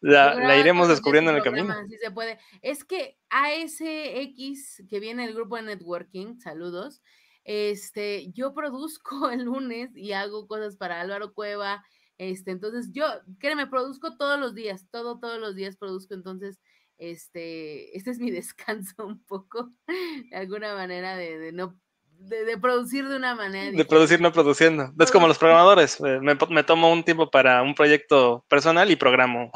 la, la iremos descubriendo en el camino. Sí se puede. Es que A S X, que viene el grupo de networking, saludos, este, yo produzco el lunes y hago cosas para Álvaro Cueva, este, entonces yo, créeme, produzco todos los días, todo, todos los días produzco, entonces, este, este es mi descanso un poco, de alguna manera de, de no... De, de producir de una manera. De diferente. Producir no produciendo. Es como los programadores. Me, me tomo un tiempo para un proyecto personal y programo.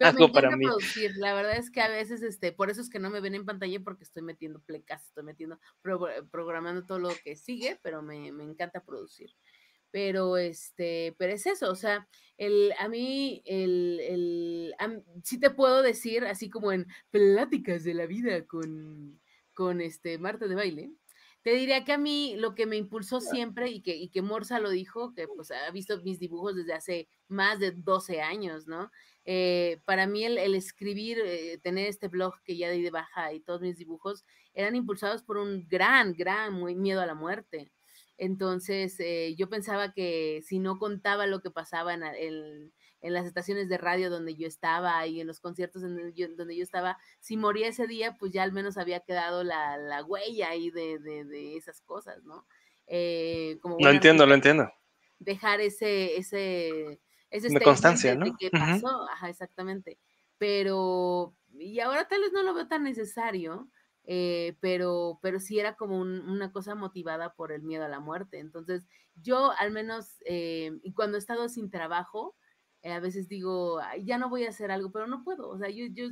Algo para mí. Producir. La verdad es que a veces, este, por eso es que no me ven en pantalla porque estoy metiendo plecas, estoy metiendo, pro, programando todo lo que sigue, pero me, me encanta producir. Pero, este, pero es eso, o sea, el, a mí, el, el, a, sí te puedo decir, así como en pláticas de la vida con, con este, Marta de Baile, te diría que a mí lo que me impulsó siempre y que, y que Morsa lo dijo, que pues ha visto mis dibujos desde hace más de doce años, ¿no? Eh, para mí el, el escribir, eh, tener este blog que ya di de baja y todos mis dibujos eran impulsados por un gran, gran muy miedo a la muerte. Entonces eh, yo pensaba que si no contaba lo que pasaba en el... en las estaciones de radio donde yo estaba y en los conciertos donde yo, donde yo estaba, si moría ese día, pues ya al menos había quedado la, la huella ahí de, de, de esas cosas, ¿no? Eh, como lo entiendo, lo entiendo. Dejar ese... ese, ese de constancia, ¿no? De qué pasó, uh-huh. Ajá, exactamente. Pero, y ahora tal vez no lo veo tan necesario, eh, pero, pero sí era como un, una cosa motivada por el miedo a la muerte. Entonces, yo al menos, eh, cuando he estado sin trabajo, a veces digo, ya no voy a hacer algo, pero no puedo, o sea, yo, yo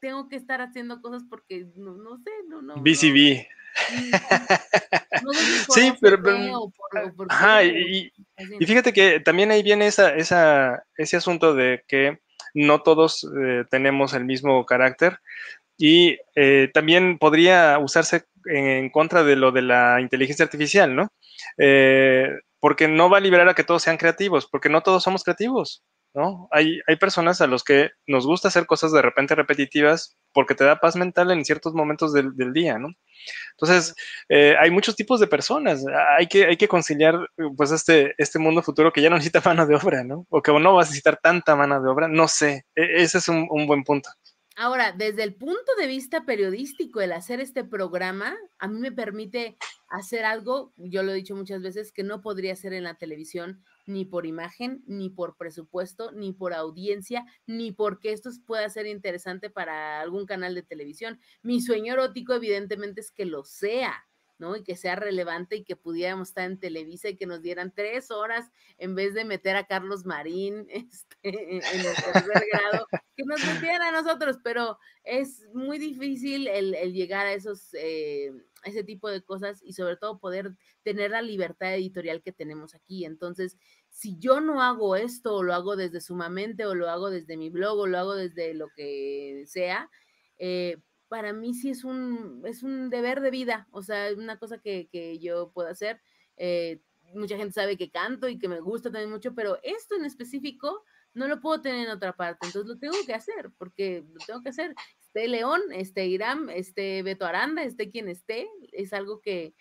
tengo que estar haciendo cosas porque no, no sé, no, no. B C B. No, no, no sí, pero... pero o por, o por ajá, qué, y, y fíjate que también ahí viene esa, esa, ese asunto de que no todos eh, tenemos el mismo carácter y eh, también podría usarse en contra de lo de la inteligencia artificial, ¿no? Eh, porque no va a liberar a que todos sean creativos, porque no todos somos creativos. ¿no? Hay, hay personas a los que nos gusta hacer cosas de repente repetitivas porque te da paz mental en ciertos momentos del, del día, ¿no? Entonces, eh, hay muchos tipos de personas. Hay que, hay que conciliar, pues, este, este mundo futuro que ya no necesita mano de obra, ¿no? O que no va a necesitar tanta mano de obra, no sé. E- ese es un, un buen punto. Ahora, desde el punto de vista periodístico, el hacer este programa a mí me permite hacer algo, yo lo he dicho muchas veces, que no podría hacer en la televisión, ni por imagen, ni por presupuesto, ni por audiencia, ni porque esto pueda ser interesante para algún canal de televisión. Mi sueño erótico, evidentemente, es que lo sea, ¿no? Y que sea relevante y que pudiéramos estar en Televisa y que nos dieran tres horas en vez de meter a Carlos Marín este, en el tercer grado, que nos metieran a nosotros, pero es muy difícil el, el llegar a esos, eh, ese tipo de cosas y sobre todo poder tener la libertad editorial que tenemos aquí. Entonces, si yo no hago esto, o lo hago desde Sumamente, o lo hago desde mi blog, o lo hago desde lo que sea, eh, para mí sí es un, es un deber de vida, o sea, es una cosa que, que yo puedo hacer. Eh, mucha gente sabe que canto y que me gusta también mucho, pero esto en específico no lo puedo tener en otra parte, entonces lo tengo que hacer, porque lo tengo que hacer. Esté León, esté Hiram, esté Beto Aranda, esté quien esté, es algo que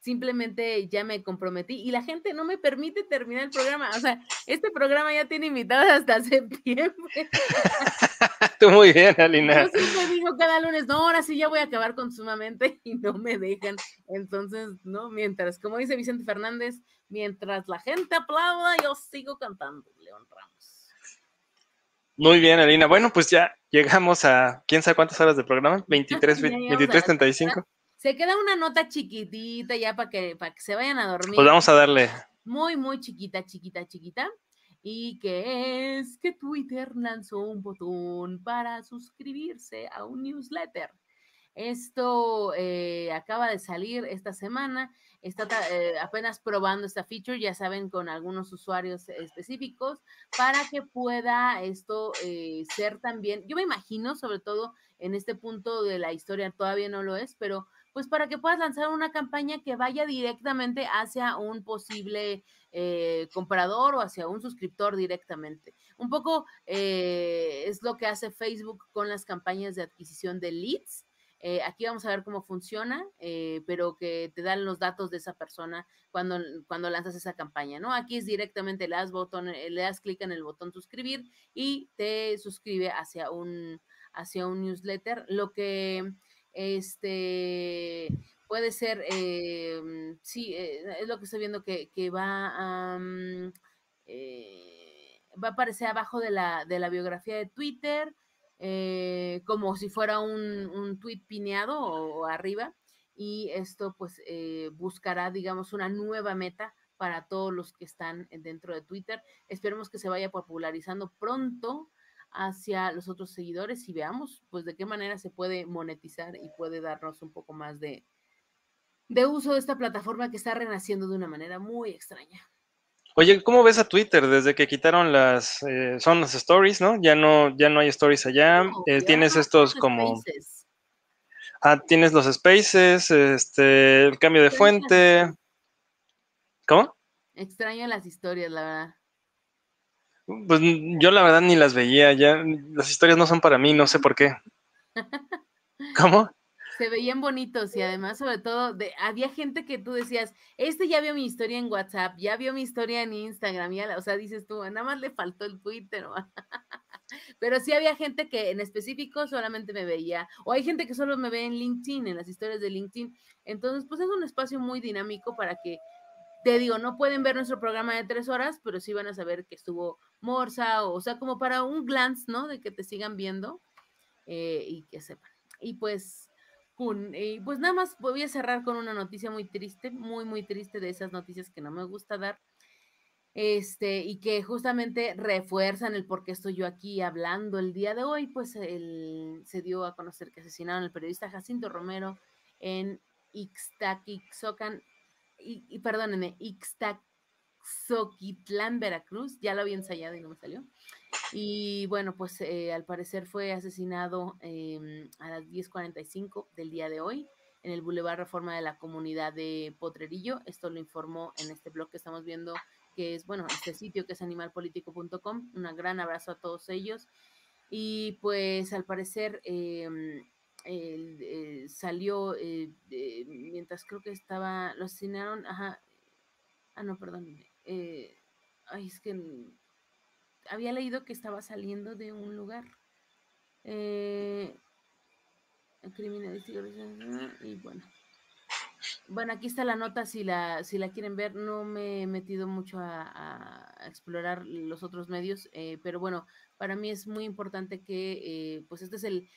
simplemente ya me comprometí y la gente no me permite terminar el programa. O sea, este programa ya tiene invitados hasta septiembre. Tú muy bien, Alina. Yo siempre digo cada lunes, no, ahora sí ya voy a acabar con Sumamente y no me dejan. Entonces, no, mientras, como dice Vicente Fernández, mientras la gente aplauda, yo sigo cantando, León Ramos. Muy bien, Alina. Bueno, pues ya llegamos a, quién sabe cuántas horas de programa, veintitrés, veintitrés, treinta y cinco. Se queda una nota chiquitita ya para que, para que se vayan a dormir. Pues vamos a darle. Muy, muy chiquita, chiquita, chiquita. Y que es que Twitter lanzó un botón para suscribirse a un newsletter. Esto eh, acaba de salir esta semana. Está eh, apenas probando esta feature, ya saben, con algunos usuarios específicos, para que pueda esto eh, ser también, yo me imagino, sobre todo en este punto de la historia, todavía no lo es, pero pues para que puedas lanzar una campaña que vaya directamente hacia un posible eh, comprador o hacia un suscriptor directamente. Un poco eh, es lo que hace Facebook con las campañas de adquisición de leads. Eh, aquí vamos a ver cómo funciona, eh, pero que te dan los datos de esa persona cuando, cuando lanzas esa campaña, ¿no? Aquí es directamente, le das, botón, le das clic en el botón suscribir y te suscribe hacia un, hacia un newsletter, lo que... Este puede ser, eh, sí, eh, es lo que estoy viendo que, que va, um, eh, va a aparecer abajo de la, de la biografía de Twitter, eh, como si fuera un, un tweet pineado o, o arriba, y esto pues eh, buscará, digamos, una nueva meta para todos los que están dentro de Twitter. Esperemos que se vaya popularizando pronto hacia los otros seguidores y veamos pues de qué manera se puede monetizar y puede darnos un poco más de, de uso de esta plataforma que está renaciendo de una manera muy extraña. Oye, ¿cómo ves a Twitter? Desde que quitaron las, eh, son las stories, ¿no? Ya no, ya no hay stories allá, no, eh, tienes estos como... Spaces. Ah, tienes los spaces, este, el cambio de fuente. ¿Cómo? Extraño las historias, la verdad. Pues yo la verdad ni las veía, ya las historias no son para mí, no sé por qué. ¿Cómo? Se veían bonitos y además sobre todo de, había gente que tú decías, este ya vio mi historia en WhatsApp, ya vio mi historia en Instagram, ya la, o sea, dices tú, nada más le faltó el Twitter. Pero sí había gente que en específico solamente me veía, o hay gente que solo me ve en LinkedIn, en las historias de LinkedIn. Entonces, pues es un espacio muy dinámico para que, te digo, no pueden ver nuestro programa de tres horas, pero sí van a saber que estuvo Morsa, o, o sea, como para un glance, ¿no? De que te sigan viendo eh, y que sepan. Y pues, un, y pues nada más voy a cerrar con una noticia muy triste, muy, muy triste, de esas noticias que no me gusta dar, este, y que justamente refuerzan el por qué estoy yo aquí hablando el día de hoy. Pues el, se dio a conocer que asesinaron al periodista Jacinto Romero en Ixtaquizocan, Y, y perdónenme, Ixtaxoquitlán, Veracruz, ya lo había ensayado y no me salió. Y bueno, pues eh, al parecer fue asesinado eh, a las diez cuarenta y cinco del día de hoy en el Boulevard Reforma de la comunidad de Potrerillo. Esto lo informó en este blog que estamos viendo que es, bueno, este sitio que es animal político punto com. Un gran abrazo a todos ellos. Y pues al parecer eh, eh, eh, salió, eh, eh, mientras creo que estaba, lo asesinaron, ajá, ah no, perdón, eh, ay, es que había leído que estaba saliendo de un lugar, eh, criminalística, y bueno, bueno, aquí está la nota, si la, si la quieren ver. No me he metido mucho a, a explorar los otros medios, eh, pero bueno, para mí es muy importante que, eh, pues este es el,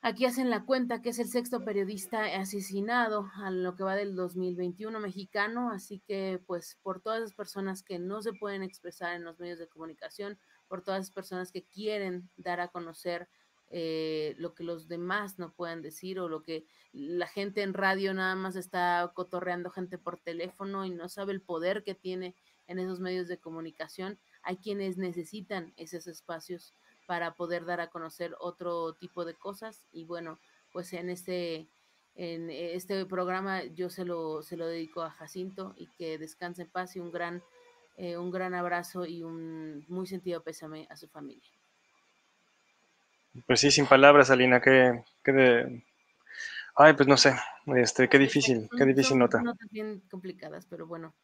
aquí hacen la cuenta que es el sexto periodista asesinado a lo que va del dos mil veintiuno mexicano, así que pues por todas las personas que no se pueden expresar en los medios de comunicación, por todas las personas que quieren dar a conocer Eh, lo que los demás no puedan decir, o lo que la gente en radio nada más está cotorreando gente por teléfono y no sabe el poder que tiene en esos medios de comunicación. Hay quienes necesitan esos espacios para poder dar a conocer otro tipo de cosas, y bueno, pues en este, en este programa yo se lo, se lo dedico a Jacinto, y que descanse en paz, y un gran, eh, un gran abrazo y un muy sentido pésame a su familia. Pues sí, sin palabras, Alina, que, que de... Ay, pues no sé, este, qué difícil, qué difícil nota. Son notas bien complicadas, pero bueno,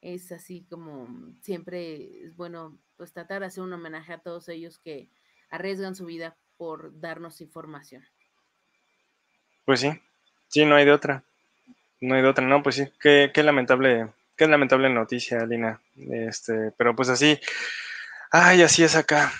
es así como siempre es bueno, pues tratar de hacer un homenaje a todos ellos que arriesgan su vida por darnos información. Pues sí, sí, no hay de otra, no hay de otra, no, pues sí, qué, qué lamentable, qué lamentable noticia, Alina, este, pero pues así, ay, así es acá.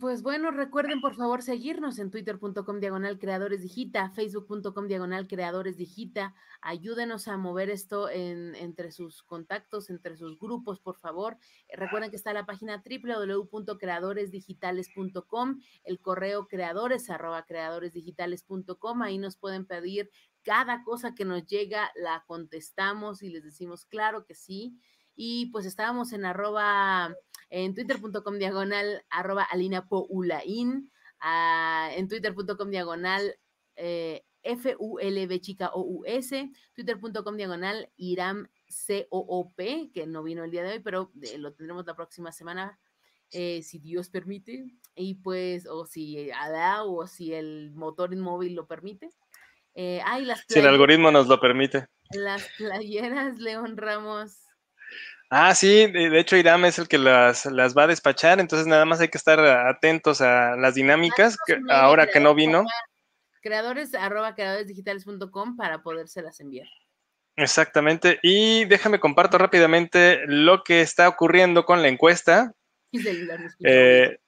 Pues bueno, recuerden por favor seguirnos en twitter punto com diagonal creadores digita, facebook punto com diagonal creadores digita. Ayúdenos a mover esto en, entre sus contactos, entre sus grupos, por favor. Recuerden que está la página doble u doble u doble u punto creadores digitales punto com, el correo creadores arroba creadoresdigitales punto com. Ahí nos pueden pedir cada cosa que nos llega, la contestamos y les decimos claro que sí. Y pues estábamos en arroba, en twitter punto com diagonal, arroba Alina Poulain, a, en twitter punto com diagonal, eh, F U L B chica O U S, twitter punto com diagonal, Hiram C O O P, que no vino el día de hoy, pero eh, lo tendremos la próxima semana, eh, si Dios permite, y pues, o si Alá, o si el motor inmóvil lo permite. Eh, ah, las playeras, si el algoritmo nos lo permite. Las playeras, León Ramos. Ah, sí, de hecho Hiram es el que las, las va a despachar, entonces nada más hay que estar atentos a las dinámicas, que, ahora que no vino. Creadores arroba creadoresdigitales punto com para podérselas enviar. Exactamente, y déjame comparto rápidamente lo que está ocurriendo con la encuesta. Eh,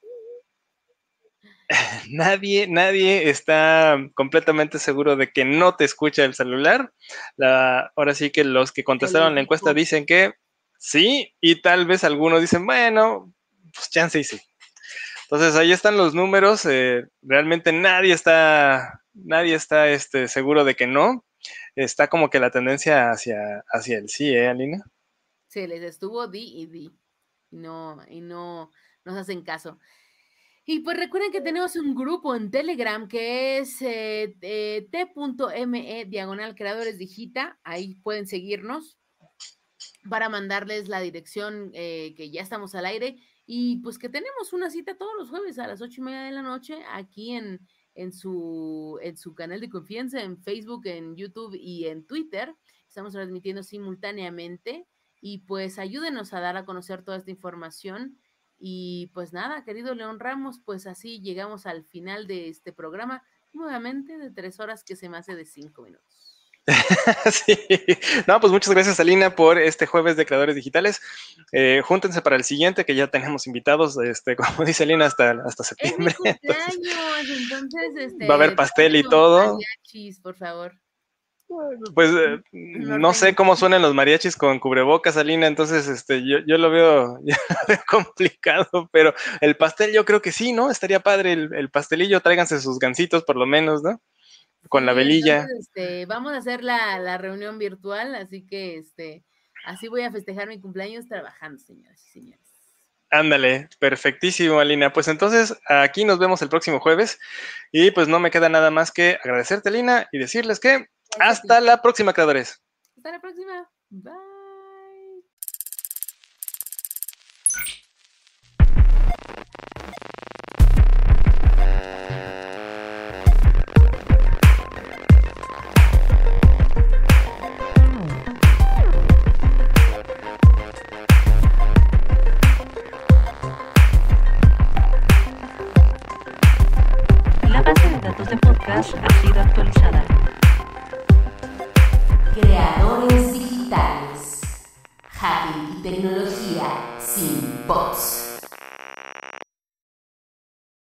nadie, nadie está completamente seguro de que no te escucha el celular. La, ahora sí que los que contestaron la encuesta dicen que sí, y tal vez algunos dicen, bueno, pues chance y sí. Entonces, ahí están los números. Eh, realmente nadie está, nadie está este, seguro de que no. Está como que la tendencia hacia, hacia el sí, ¿eh, Alina? Sí, les estuvo di y di. No, y no nos hacen caso. Y pues recuerden que tenemos un grupo en Telegram que es eh, eh, t punto m e diagonal creadores digita. Ahí pueden seguirnos para mandarles la dirección, eh, que ya estamos al aire, y pues que tenemos una cita todos los jueves a las ocho y media de la noche aquí en, en, su, en su canal de confianza, en Facebook, en YouTube y en Twitter. Estamos transmitiendo simultáneamente, y pues ayúdenos a dar a conocer toda esta información. Y pues nada, querido León Ramos, pues así llegamos al final de este programa, nuevamente de tres horas que se me hace de cinco minutos. Sí. No, pues muchas gracias, Alina, por este jueves de Creadores Digitales. Eh, júntense para el siguiente, que ya tenemos invitados, este, como dice Alina, hasta, hasta septiembre. Es mi cumpleaños, entonces, entonces este, va a haber pastel y todo. Mariachis, por favor. Pues eh, no, no sé cómo suenan los mariachis con cubrebocas, Alina, entonces este, yo, yo lo veo complicado, pero el pastel yo creo que sí, ¿no? Estaría padre el, el pastelillo, tráiganse sus gancitos por lo menos, ¿no? Con la velilla. Entonces, este, vamos a hacer la, la reunión virtual, así que este, así voy a festejar mi cumpleaños trabajando, señores y señores. Ándale, perfectísimo, Alina. Pues entonces, aquí nos vemos el próximo jueves, y pues no me queda nada más que agradecerte, Alina, y decirles que hasta la próxima, creadores. Hasta la próxima. Bye. Así